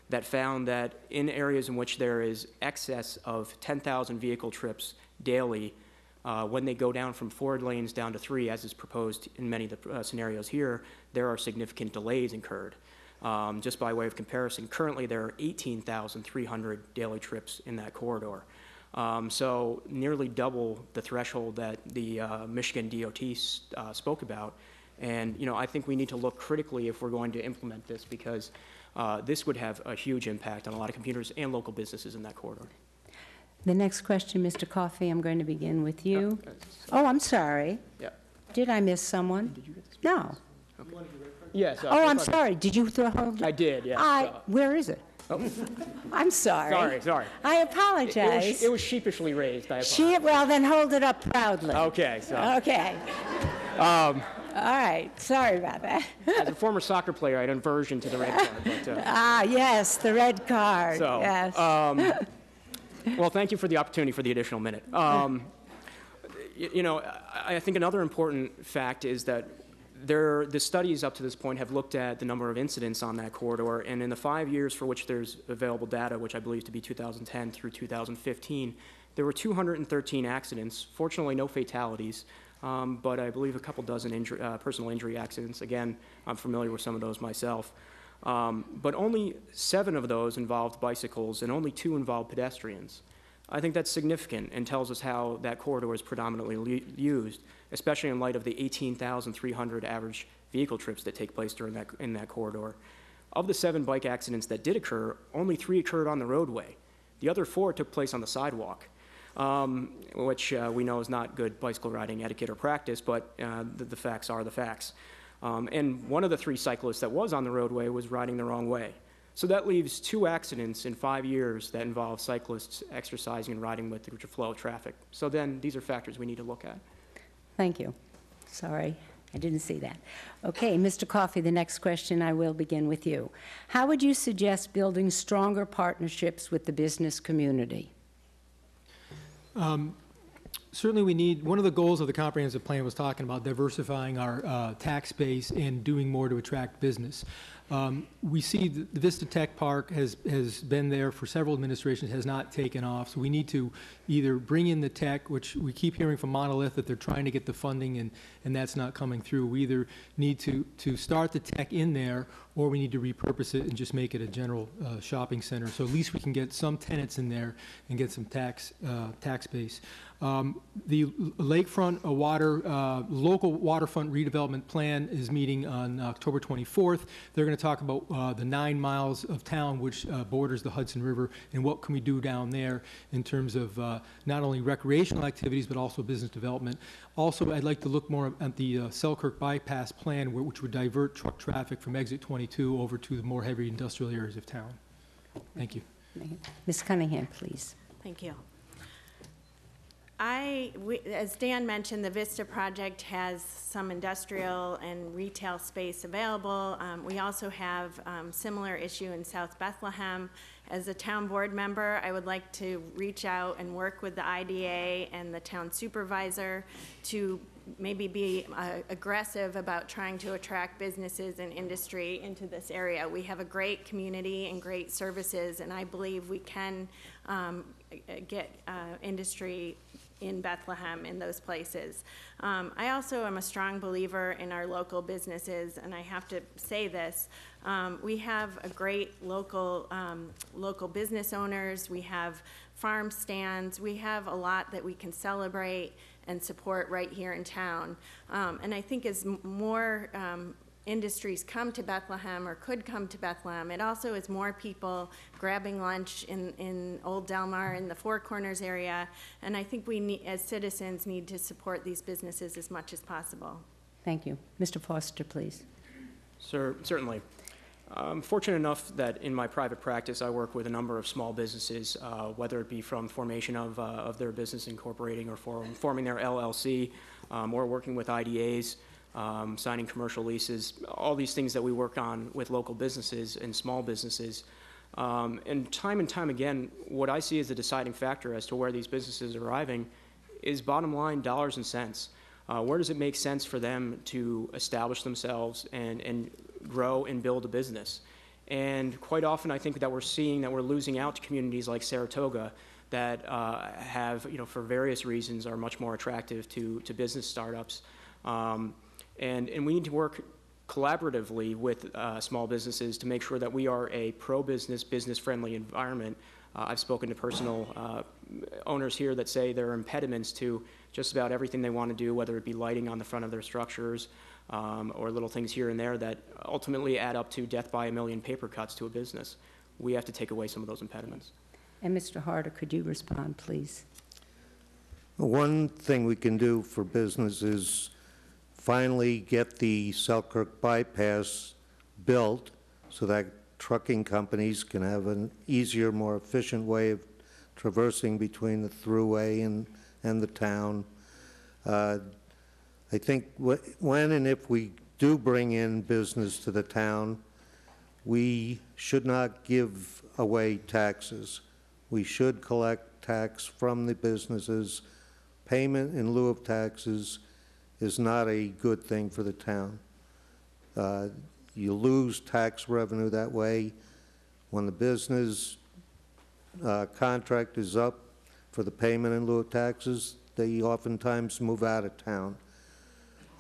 that found that in areas in which there is excess of ten thousand vehicle trips daily, uh, when they go down from four lanes down to three, as is proposed in many of the uh, scenarios here, there are significant delays incurred. Um, just by way of comparison, currently there are eighteen thousand three hundred daily trips in that corridor. Um, so nearly double the threshold that the uh, Michigan D O T uh, spoke about. And you know, I think we need to look critically if we're going to implement this, because uh, this would have a huge impact on a lot of commuters and local businesses in that corridor. The next question, Mister Coffey, I'm going to begin with you. Yeah. Oh, I'm sorry. Yeah. Did I miss someone? Did you get this? No. Okay. Yes. Uh, oh, I'm sorry. Did you throw hold? I did. Yes. I, uh, where is it? Oh. I'm sorry. Sorry. Sorry. I apologize. It, it, was, it was sheepishly raised. I apologize. She, well, then hold it up proudly. Okay. So. Okay. Um, All right. Sorry about that. As a former soccer player, I had an aversion to the red card. But, uh, ah, yes, the red card. So, yes. Um, well, thank you for the opportunity for the additional minute. Um, you, you know, I, I think another important fact is that. There, the studies up to this point have looked at the number of incidents on that corridor, and in the five years for which there's available data, which I believe to be two thousand ten through two thousand fifteen, there were two hundred thirteen accidents. Fortunately, no fatalities, um, but I believe a couple dozen injury, uh, personal injury accidents. Again, I'm familiar with some of those myself. Um, but only seven of those involved bicycles, and only two involved pedestrians. I think that's significant and tells us how that corridor is predominantly used, especially in light of the eighteen thousand three hundred average vehicle trips that take place during that, in that corridor. Of the seven bike accidents that did occur, only three occurred on the roadway. The other four took place on the sidewalk, um, which uh, we know is not good bicycle riding etiquette or practice, but uh, the, the facts are the facts. Um, and one of the three cyclists that was on the roadway was riding the wrong way. So that leaves two accidents in five years that involve cyclists exercising and riding with the flow of traffic. So then these are factors we need to look at. Thank you. Sorry, I didn't see that. Okay, Mister Coffey, the next question, I will begin with you. How would you suggest building stronger partnerships with the business community? Um, Certainly we need, one of the goals of the comprehensive plan was talking about diversifying our uh, tax base and doing more to attract business. Um, we see the, the Vista Tech Park has, has been there for several administrations, has not taken off, so we need to either bring in the tech, which we keep hearing from Monolith that they're trying to get the funding and, and that's not coming through. We either need to, to start the tech in there, or we need to repurpose it and just make it a general uh, shopping center. So at least we can get some tenants in there and get some tax, uh, tax base. Um, the lakefront uh, water, uh, local waterfront redevelopment plan is meeting on October twenty-fourth. They're going to talk about uh, the nine miles of town which uh, borders the Hudson River and what can we do down there in terms of uh, not only recreational activities but also business development. Also, I'd like to look more at the uh, Selkirk bypass plan, which would divert truck traffic from exit twenty-two over to the more heavy industrial areas of town. Thank you. Miz Cunningham, please. Thank you. I, we, as Dan mentioned, the Vista project has some industrial and retail space available. Um, we also have um, similar issue in South Bethlehem. As a town board member, I would like to reach out and work with the I D A and the town supervisor to maybe be uh, aggressive about trying to attract businesses and industry into this area. We have a great community and great services, and I believe we can um, get uh, industry in Bethlehem, in those places. Um, I also am a strong believer in our local businesses, and I have to say this. Um, we have a great local, um, local business owners, we have farm stands, we have a lot that we can celebrate and support right here in town. Um, and I think as more um, industries come to Bethlehem or could come to Bethlehem, it also is more people grabbing lunch in, in Old Delmar in the Four Corners area. And I think we need, as citizens, need to support these businesses as much as possible. Thank you. Mister Foster, please. Sir, certainly. I'm fortunate enough that in my private practice I work with a number of small businesses, uh, whether it be from formation of, uh, of their business incorporating or form, forming their L L C, um, or working with I D As, um, signing commercial leases, all these things that we work on with local businesses and small businesses. Um, and time and time again, what I see as a deciding factor as to where these businesses are arriving is bottom line dollars and cents. Uh, where does it make sense for them to establish themselves and, and grow and build a business? And quite often I think that we're seeing that we're losing out to communities like Saratoga that uh, have, you know, for various reasons are much more attractive to, to business startups. Um, and, and we need to work collaboratively with uh, small businesses to make sure that we are a pro-business, business-friendly environment. Uh, I've spoken to personal uh, owners here that say there are impediments to just about everything they want to do, whether it be lighting on the front of their structures um, or little things here and there that ultimately add up to death by a million paper cuts to a business. We have to take away some of those impediments. And Mister Harder, could you respond, please? One thing we can do for business is finally get the Selkirk bypass built so that trucking companies can have an easier, more efficient way of traversing between the thruway and, and the town. Uh, I think wh when and if we do bring in business to the town, we should not give away taxes. We should collect tax from the businesses. Payment in lieu of taxes is not a good thing for the town. Uh, you lose tax revenue that way. When the business uh, contract is up for the payment in lieu of taxes, they oftentimes move out of town.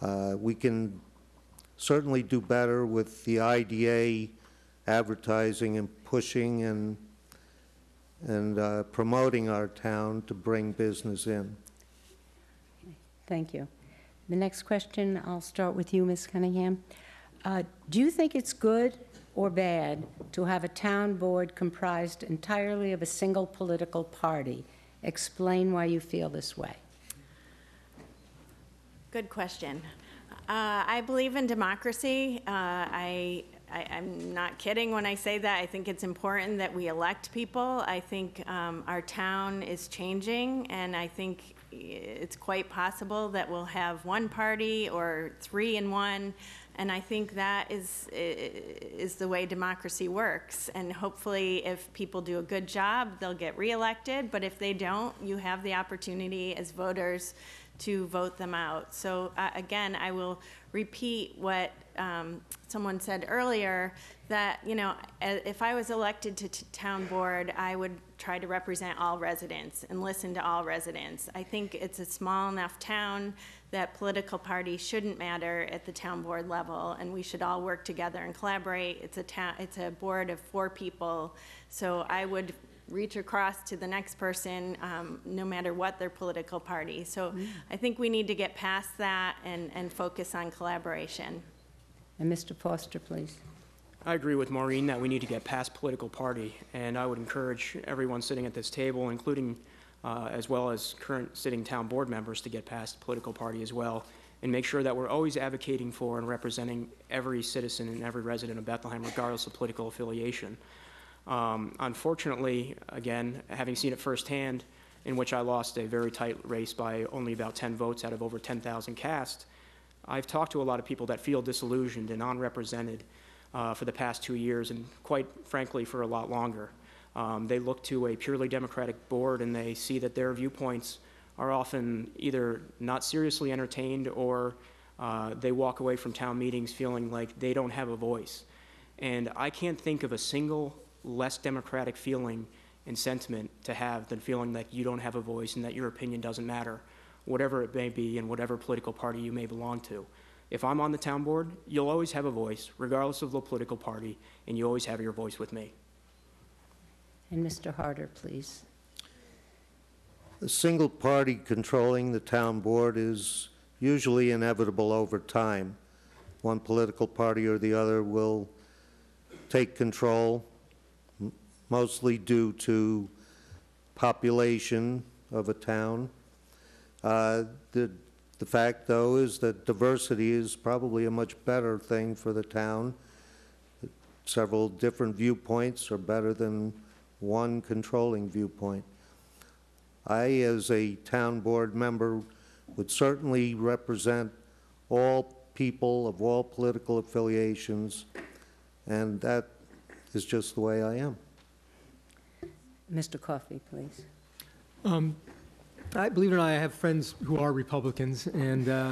Uh, we can certainly do better with the I D A advertising and pushing and, and uh, promoting our town to bring business in. Thank you. The next question, I'll start with you, Miz Cunningham. Uh, do you think it's good or bad to have a town board comprised entirely of a single political party? Explain why you feel this way. Good question. Uh, I believe in democracy. Uh, I, I, I'm not kidding when I say that. I think it's important that we elect people. I think um, our town is changing, and I think it's quite possible that we'll have one party or three in one, and I think that is is the way democracy works. And hopefully, if people do a good job, they'll get reelected. But if they don't, you have the opportunity as voters to vote them out. So uh, again, I will repeat what um, someone said earlier, that, you know, if I was elected to t town board, I would try to represent all residents and listen to all residents. I think it's a small enough town that political parties shouldn't matter at the town board level, and we should all work together and collaborate. It's a town, it's a board of four people, so I would reach across to the next person, um, no matter what their political party. So mm. I think we need to get past that and, and focus on collaboration. And Mister Foster, please. I agree with Maureen that we need to get past political party, and I would encourage everyone sitting at this table, including uh, as well as current sitting town board members, to get past political party as well, and make sure that we're always advocating for and representing every citizen and every resident of Bethlehem, regardless of political affiliation. Um, unfortunately, again, having seen it firsthand, in which I lost a very tight race by only about ten votes out of over ten thousand cast, I've talked to a lot of people that feel disillusioned and unrepresented uh, for the past two years, and quite frankly, for a lot longer. Um, they look to a purely Democratic board, and they see that their viewpoints are often either not seriously entertained, or uh, they walk away from town meetings feeling like they don't have a voice. And I can't think of a single less democratic feeling and sentiment to have than feeling that you don't have a voice and that your opinion doesn't matter, whatever it may be and whatever political party you may belong to. If I'm on the town board, you'll always have a voice, regardless of the political party, and you always have your voice with me. And Mister Harder, please. A single party controlling the town board is usually inevitable over time. One political party or the other will take control, mostly due to population of a town. Uh, the, the fact, though, is that diversity is probably a much better thing for the town. Several different viewpoints are better than one controlling viewpoint. I, as a town board member, would certainly represent all people of all political affiliations, and that is just the way I am. Mister Coffey, please. Um, I, believe it or not, I have friends who are Republicans, and uh,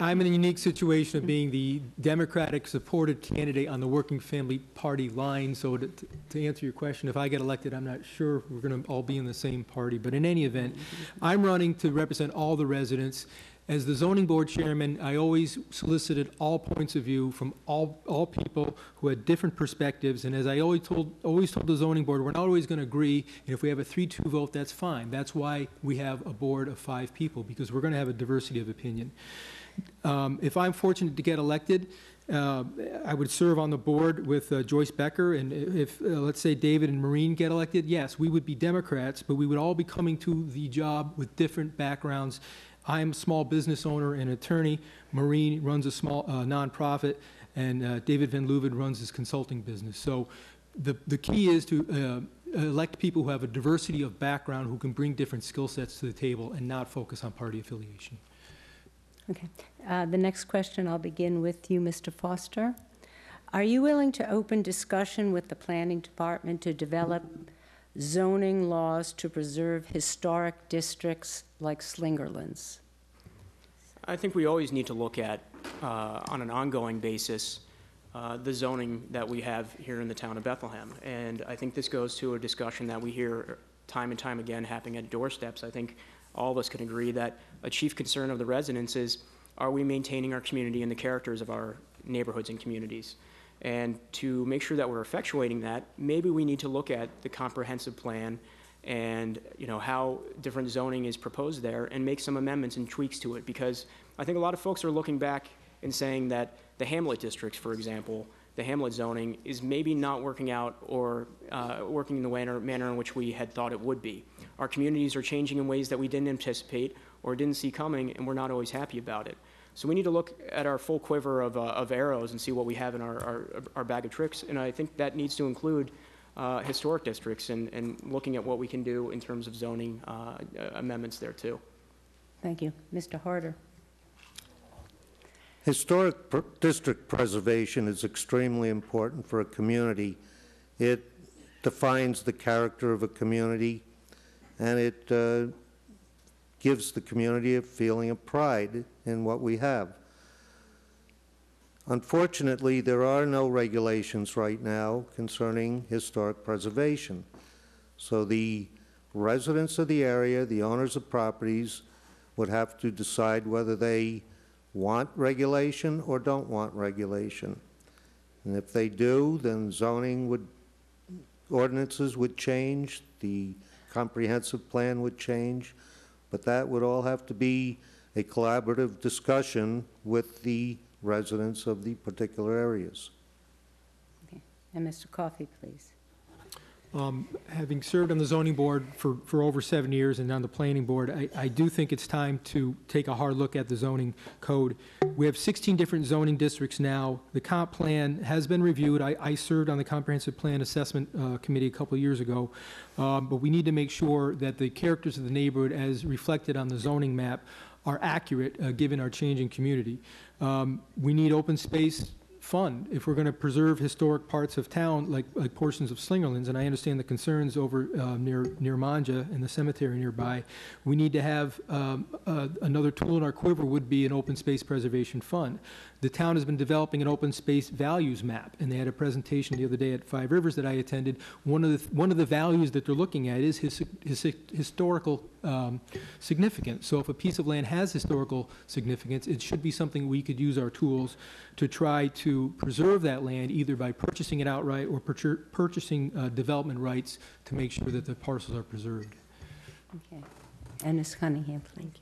I'm in a unique situation of being the Democratic-supported candidate on the Working Family Party line. So to, to answer your question, if I get elected, I'm not sure if we're going to all be in the same party. But in any event, I'm running to represent all the residents. As the zoning board chairman, I always solicited all points of view from all, all people who had different perspectives. And as I always told, always told the zoning board, we're not always going to agree. And if we have a three two vote, that's fine. That's why we have a board of five people, because we're going to have a diversity of opinion. Um, if I'm fortunate to get elected, Uh, I would serve on the board with uh, Joyce Becker, and if, uh, let's say, David and Maureen get elected, yes, we would be Democrats, but we would all be coming to the job with different backgrounds. I'm a small business owner and attorney. Maureen runs a small uh, nonprofit, and uh, David Van Leuven runs his consulting business. So the, the key is to uh, elect people who have a diversity of background, who can bring different skill sets to the table and not focus on party affiliation. Okay. Uh, the next question, I'll begin with you, Mister Foster. Are you willing to open discussion with the planning department to develop zoning laws to preserve historic districts like Slingerlands? I think we always need to look at, uh, on an ongoing basis, uh, the zoning that we have here in the town of Bethlehem. And I think this goes to a discussion that we hear time and time again happening at doorsteps. I think all of us can agree that a chief concern of the residents is, are we maintaining our community and the characters of our neighborhoods and communities? And to make sure that we're effectuating that, maybe we need to look at the comprehensive plan and, you know, how different zoning is proposed there, and make some amendments and tweaks to it. Because I think a lot of folks are looking back and saying that the Hamlet districts, for example, the Hamlet zoning is maybe not working out or uh, working in the manner, manner in which we had thought it would be. Our communities are changing in ways that we didn't anticipate or didn't see coming, and we're not always happy about it. So we need to look at our full quiver of, uh, of arrows and see what we have in our, our, our bag of tricks, and I think that needs to include uh, historic districts and, and looking at what we can do in terms of zoning uh, amendments there too. Thank you. Mister Harder. Historic pr- district preservation is extremely important for a community. It defines the character of a community, and it uh, gives the community a feeling of pride in what we have. Unfortunately, there are no regulations right now concerning historic preservation. So the residents of the area, the owners of properties, would have to decide whether they want regulation or don't want regulation. And if they do, then zoning would, ordinances would change, the comprehensive plan would change, but that would all have to be a collaborative discussion with the residents of the particular areas. Okay. And Mister Coffey, please. Um, having served on the zoning board for, for over seven years and on the planning board, I, I do think it's time to take a hard look at the zoning code. We have sixteen different zoning districts now. The comp plan has been reviewed. I, I served on the comprehensive plan assessment uh, committee a couple years ago, um, but we need to make sure that the characters of the neighborhood as reflected on the zoning map are accurate uh, given our changing community. Um, we need open space fund if we're going to preserve historic parts of town, like, like portions of Slingerlands, and I understand the concerns over uh, near near Manja and the cemetery nearby. We need to have um, uh, another tool in our quiver would be an open space preservation fund. The town has been developing an open space values map, and they had a presentation the other day at Five Rivers that I attended. One of the one of the values that they're looking at is his, his historical um, significance. So if a piece of land has historical significance, it should be something we could use our tools to try to preserve that land, either by purchasing it outright or pur purchasing uh, development rights to make sure that the parcels are preserved. Okay, and Miz Cunningham, thank you.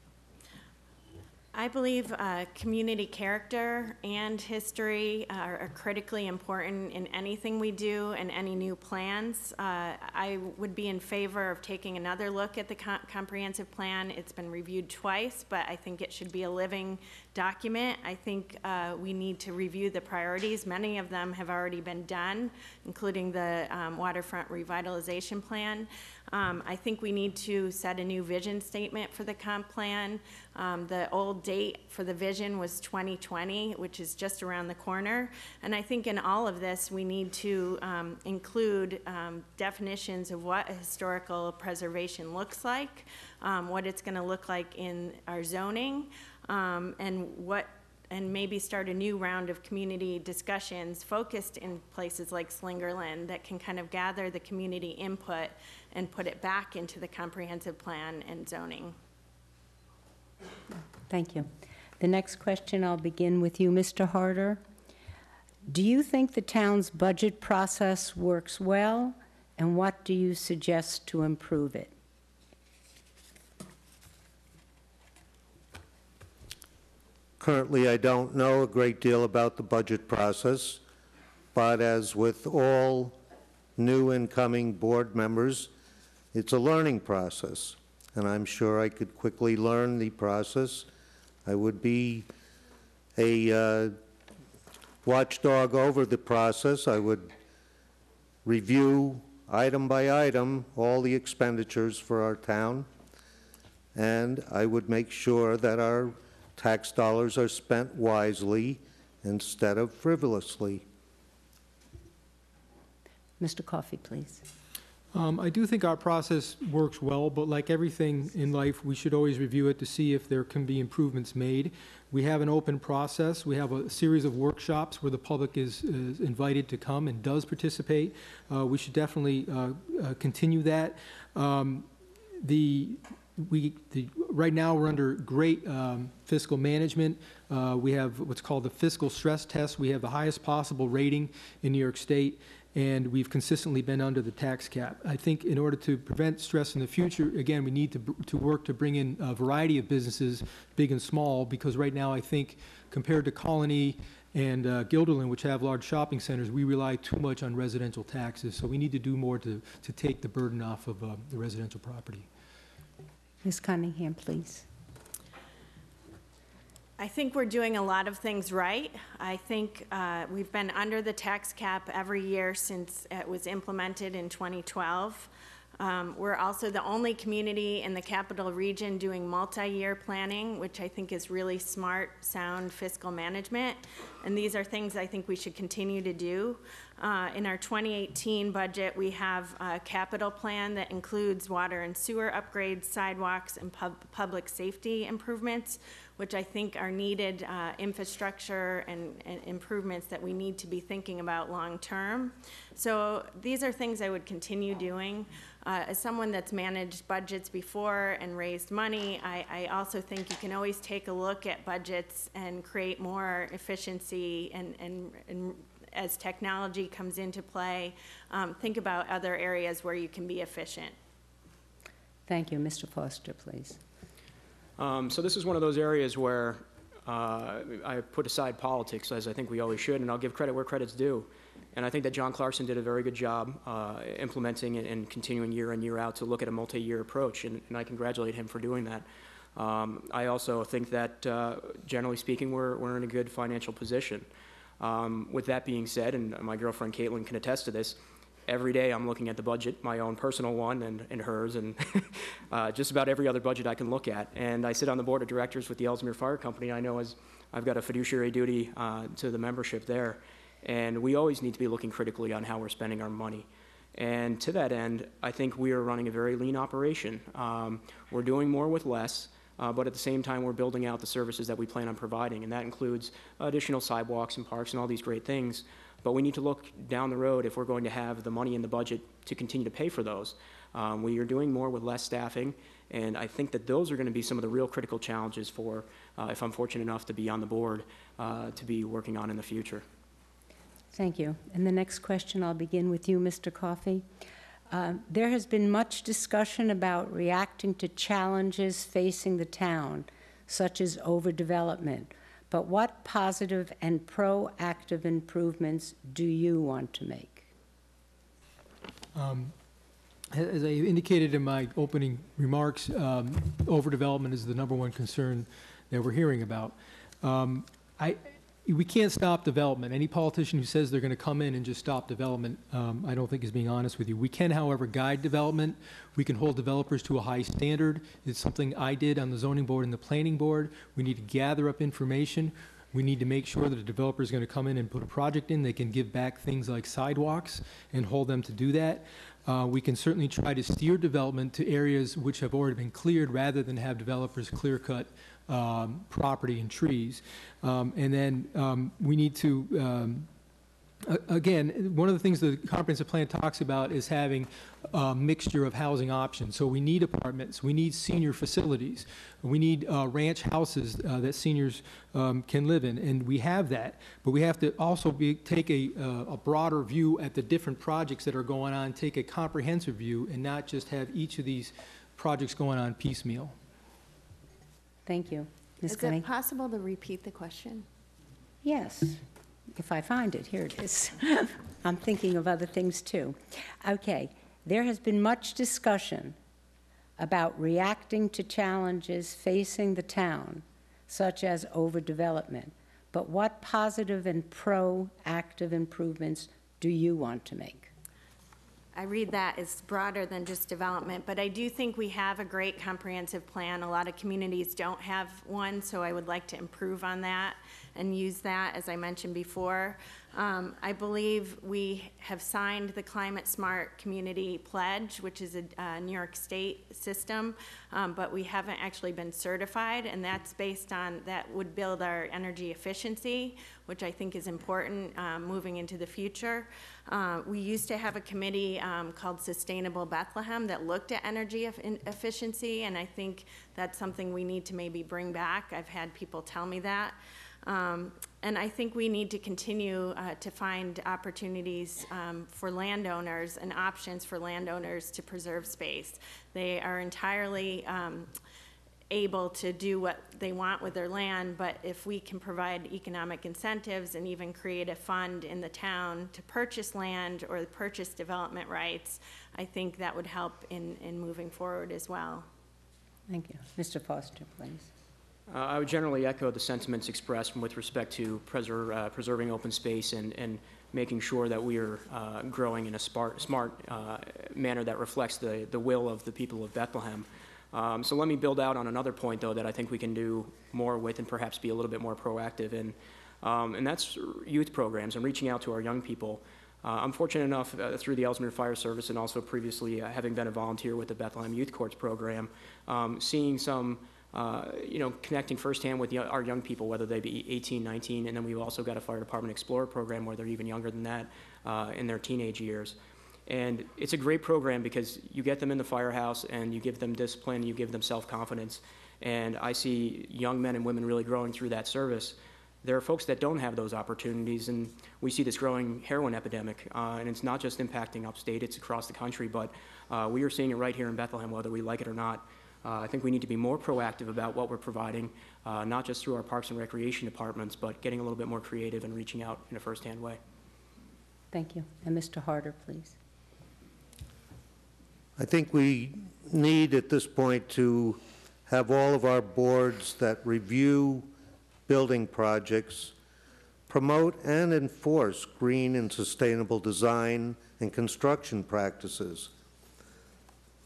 I believe uh, community character and history are, are critically important in anything we do and any new plans. Uh, I would be in favor of taking another look at the com comprehensive plan. It's been reviewed twice, but I think it should be a living document. I think uh, we need to review the priorities. Many of them have already been done, including the um, waterfront revitalization plan. Um, I think we need to set a new vision statement for the comp plan. Um, the old date for the vision was twenty twenty, which is just around the corner. And I think in all of this, we need to um, include um, definitions of what a historical preservation looks like, um, what it's going to look like in our zoning, um, and what and maybe start a new round of community discussions focused in places like Slingerland that can kind of gather the community input and put it back into the comprehensive plan and zoning. Thank you. The next question, I'll begin with you, Mister Harder. Do you think the town's budget process works well, and what do you suggest to improve it? Currently, I don't know a great deal about the budget process, but as with all new incoming board members, it's a learning process, and I'm sure I could quickly learn the process. I would be a uh, watchdog over the process. I would review item by item all the expenditures for our town, and I would make sure that our tax dollars are spent wisely instead of frivolously. Mister Coffey, please. Um, I do think our process works well, but like everything in life, we should always review it to see if there can be improvements made. We have an open process. We have a series of workshops where the public is, is invited to come and does participate. Uh, we should definitely uh, uh, continue that. Um, the, we, the, right now, we're under great um, fiscal management. Uh, we have what's called the fiscal stress test. We have the highest possible rating in New York State, and we've consistently been under the tax cap. I think in order to prevent stress in the future, again, we need to, to work to bring in a variety of businesses, big and small, because right now I think compared to Colony and uh, Guilderland, which have large shopping centers, we rely too much on residential taxes. So we need to do more to, to take the burden off of uh, the residential property. Miz Cunningham, please. I think we're doing a lot of things right. I think uh, we've been under the tax cap every year since it was implemented in twenty twelve. Um, we're also the only community in the Capital Region doing multi-year planning, which I think is really smart, sound fiscal management. And these are things I think we should continue to do. Uh, in our twenty eighteen budget, we have a capital plan that includes water and sewer upgrades, sidewalks, and pub public safety improvements, which I think are needed uh, infrastructure and, and improvements that we need to be thinking about long term. So these are things I would continue doing. Uh, as someone that's managed budgets before and raised money, I, I also think you can always take a look at budgets and create more efficiency and, and, and as technology comes into play, um, think about other areas where you can be efficient. Thank you. Mister Foster, please. Um, so this is one of those areas where uh, I put aside politics, as I think we always should, and I'll give credit where credit's due. And I think that John Clarkson did a very good job uh, implementing and, and continuing year in, year out to look at a multi-year approach, and, and I congratulate him for doing that. Um, I also think that, uh, generally speaking, we're, we're in a good financial position. Um, with that being said, and my girlfriend Caitlin can attest to this, every day I'm looking at the budget, my own personal one and, and hers, and uh, just about every other budget I can look at. And I sit on the board of directors with the Elsmere Fire Company, and I know as I've got a fiduciary duty uh, to the membership there. And we always need to be looking critically on how we're spending our money. And to that end, I think we are running a very lean operation. Um, we're doing more with less, uh, but at the same time, we're building out the services that we plan on providing. And that includes additional sidewalks and parks and all these great things. But we need to look down the road if we're going to have the money in the budget to continue to pay for those. Um, we are doing more with less staffing. And I think that those are going to be some of the real critical challenges for, uh, if I'm fortunate enough to be on the board, uh, to be working on in the future. Thank you. And the next question, I'll begin with you, Mister Coffey. Uh, there has been much discussion about reacting to challenges facing the town, such as overdevelopment. But what positive and proactive improvements do you want to make? Um, as I indicated in my opening remarks, um, overdevelopment is the number one concern that we're hearing about. Um, I. We can't stop development. Any politician who says they're going to come in and just stop development, um, I don't think is being honest with you. We can, however, guide development. We can hold developers to a high standard. It's something I did on the zoning board and the planning board. We need to gather up information. We need to make sure that a developer is going to come in and put a project in. They can give back things like sidewalks and hold them to do that. Uh, we can certainly try to steer development to areas which have already been cleared rather than have developers clear-cut Um, property and trees. Um, and then um, we need to um, again, one of the things the comprehensive plan talks about is having a mixture of housing options. So we need apartments, we need senior facilities, we need uh, ranch houses uh, that seniors um, can live in, and we have that. But we have to also be, take a, uh, a broader view at the different projects that are going on, take a comprehensive view, and not just have each of these projects going on piecemeal. Thank you. Miz Cunningham? Is it possible to repeat the question? Yes. If I find it, here it is. I'm thinking of other things too. Okay, there has been much discussion about reacting to challenges facing the town, such as overdevelopment, but what positive and proactive improvements do you want to make? I read that as broader than just development, but I do think we have a great comprehensive plan. A lot of communities don't have one, so I would like to improve on that and use that, as I mentioned before. Um, I believe we have signed the Climate Smart Community Pledge, which is a uh, New York State system, um, but we haven't actually been certified, and that's based on, that would build our energy efficiency, which I think is important um, moving into the future. Uh, we used to have a committee um, called Sustainable Bethlehem that looked at energy e- efficiency, and I think that's something we need to maybe bring back. I've had people tell me that. Um, and I think we need to continue uh, to find opportunities um, for landowners and options for landowners to preserve space. They are entirely um, able to do what they want with their land, but if we can provide economic incentives and even create a fund in the town to purchase land or purchase development rights, I think that would help in, in moving forward as well. Thank you. Mister Foster, please. Uh, I would generally echo the sentiments expressed with respect to preser uh, preserving open space and, and making sure that we are uh, growing in a smart, smart uh, manner that reflects the, the will of the people of Bethlehem. Um, so let me build out on another point, though, that I think we can do more with and perhaps be a little bit more proactive in, um, and that's youth programs and reaching out to our young people. Uh, I'm fortunate enough uh, through the Elsmere Fire Service and also previously uh, having been a volunteer with the Bethlehem Youth Courts program, um, seeing some Uh, you know, connecting firsthand with young, our young people, whether they be eighteen, nineteen, and then we've also got a fire department explorer program where they're even younger than that uh, in their teenage years. And it's a great program because you get them in the firehouse and you give them discipline, you give them self-confidence. And I see young men and women really growing through that service. There are folks that don't have those opportunities, and we see this growing heroin epidemic, uh, and it's not just impacting upstate, it's across the country, but uh, we are seeing it right here in Bethlehem, whether we like it or not. Uh, I think we need to be more proactive about what we're providing, uh, not just through our Parks and Recreation departments, but getting a little bit more creative and reaching out in a first-hand way. Thank you. And Mister Harder, please. I think we need at this point to have all of our boards that review building projects promote and enforce green and sustainable design and construction practices.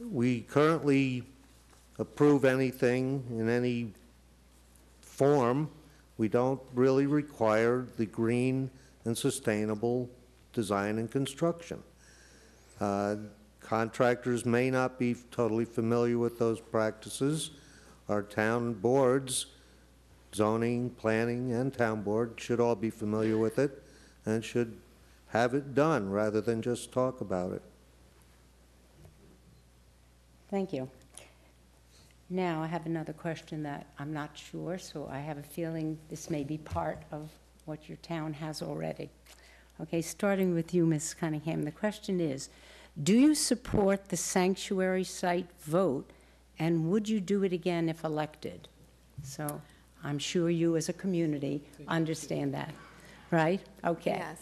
We currently approve anything in any form. We don't really require the green and sustainable design and construction. Uh, contractors may not be totally familiar with those practices. Our town boards, zoning, planning, and town board should all be familiar with it and should have it done rather than just talk about it. Thank you. Now, I have another question that I'm not sure, so I have a feeling this may be part of what your town has already. Okay, starting with you, Miz Cunningham, the question is, do you support the sanctuary site vote, and would you do it again if elected? So I'm sure you as a community understand that. Right? Okay. Yes.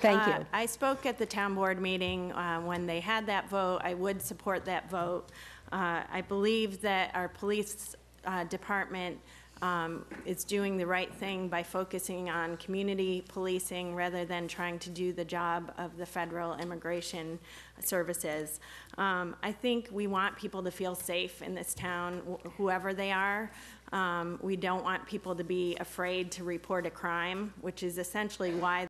Thank you. Uh, I spoke at the town board meeting uh, when they had that vote. I would support that vote. Uh, I believe that our police uh, department um, is doing the right thing by focusing on community policing rather than trying to do the job of the federal immigration services. Um, I think we want people to feel safe in this town, wh- whoever they are. Um, we don't want people to be afraid to report a crime, which is essentially why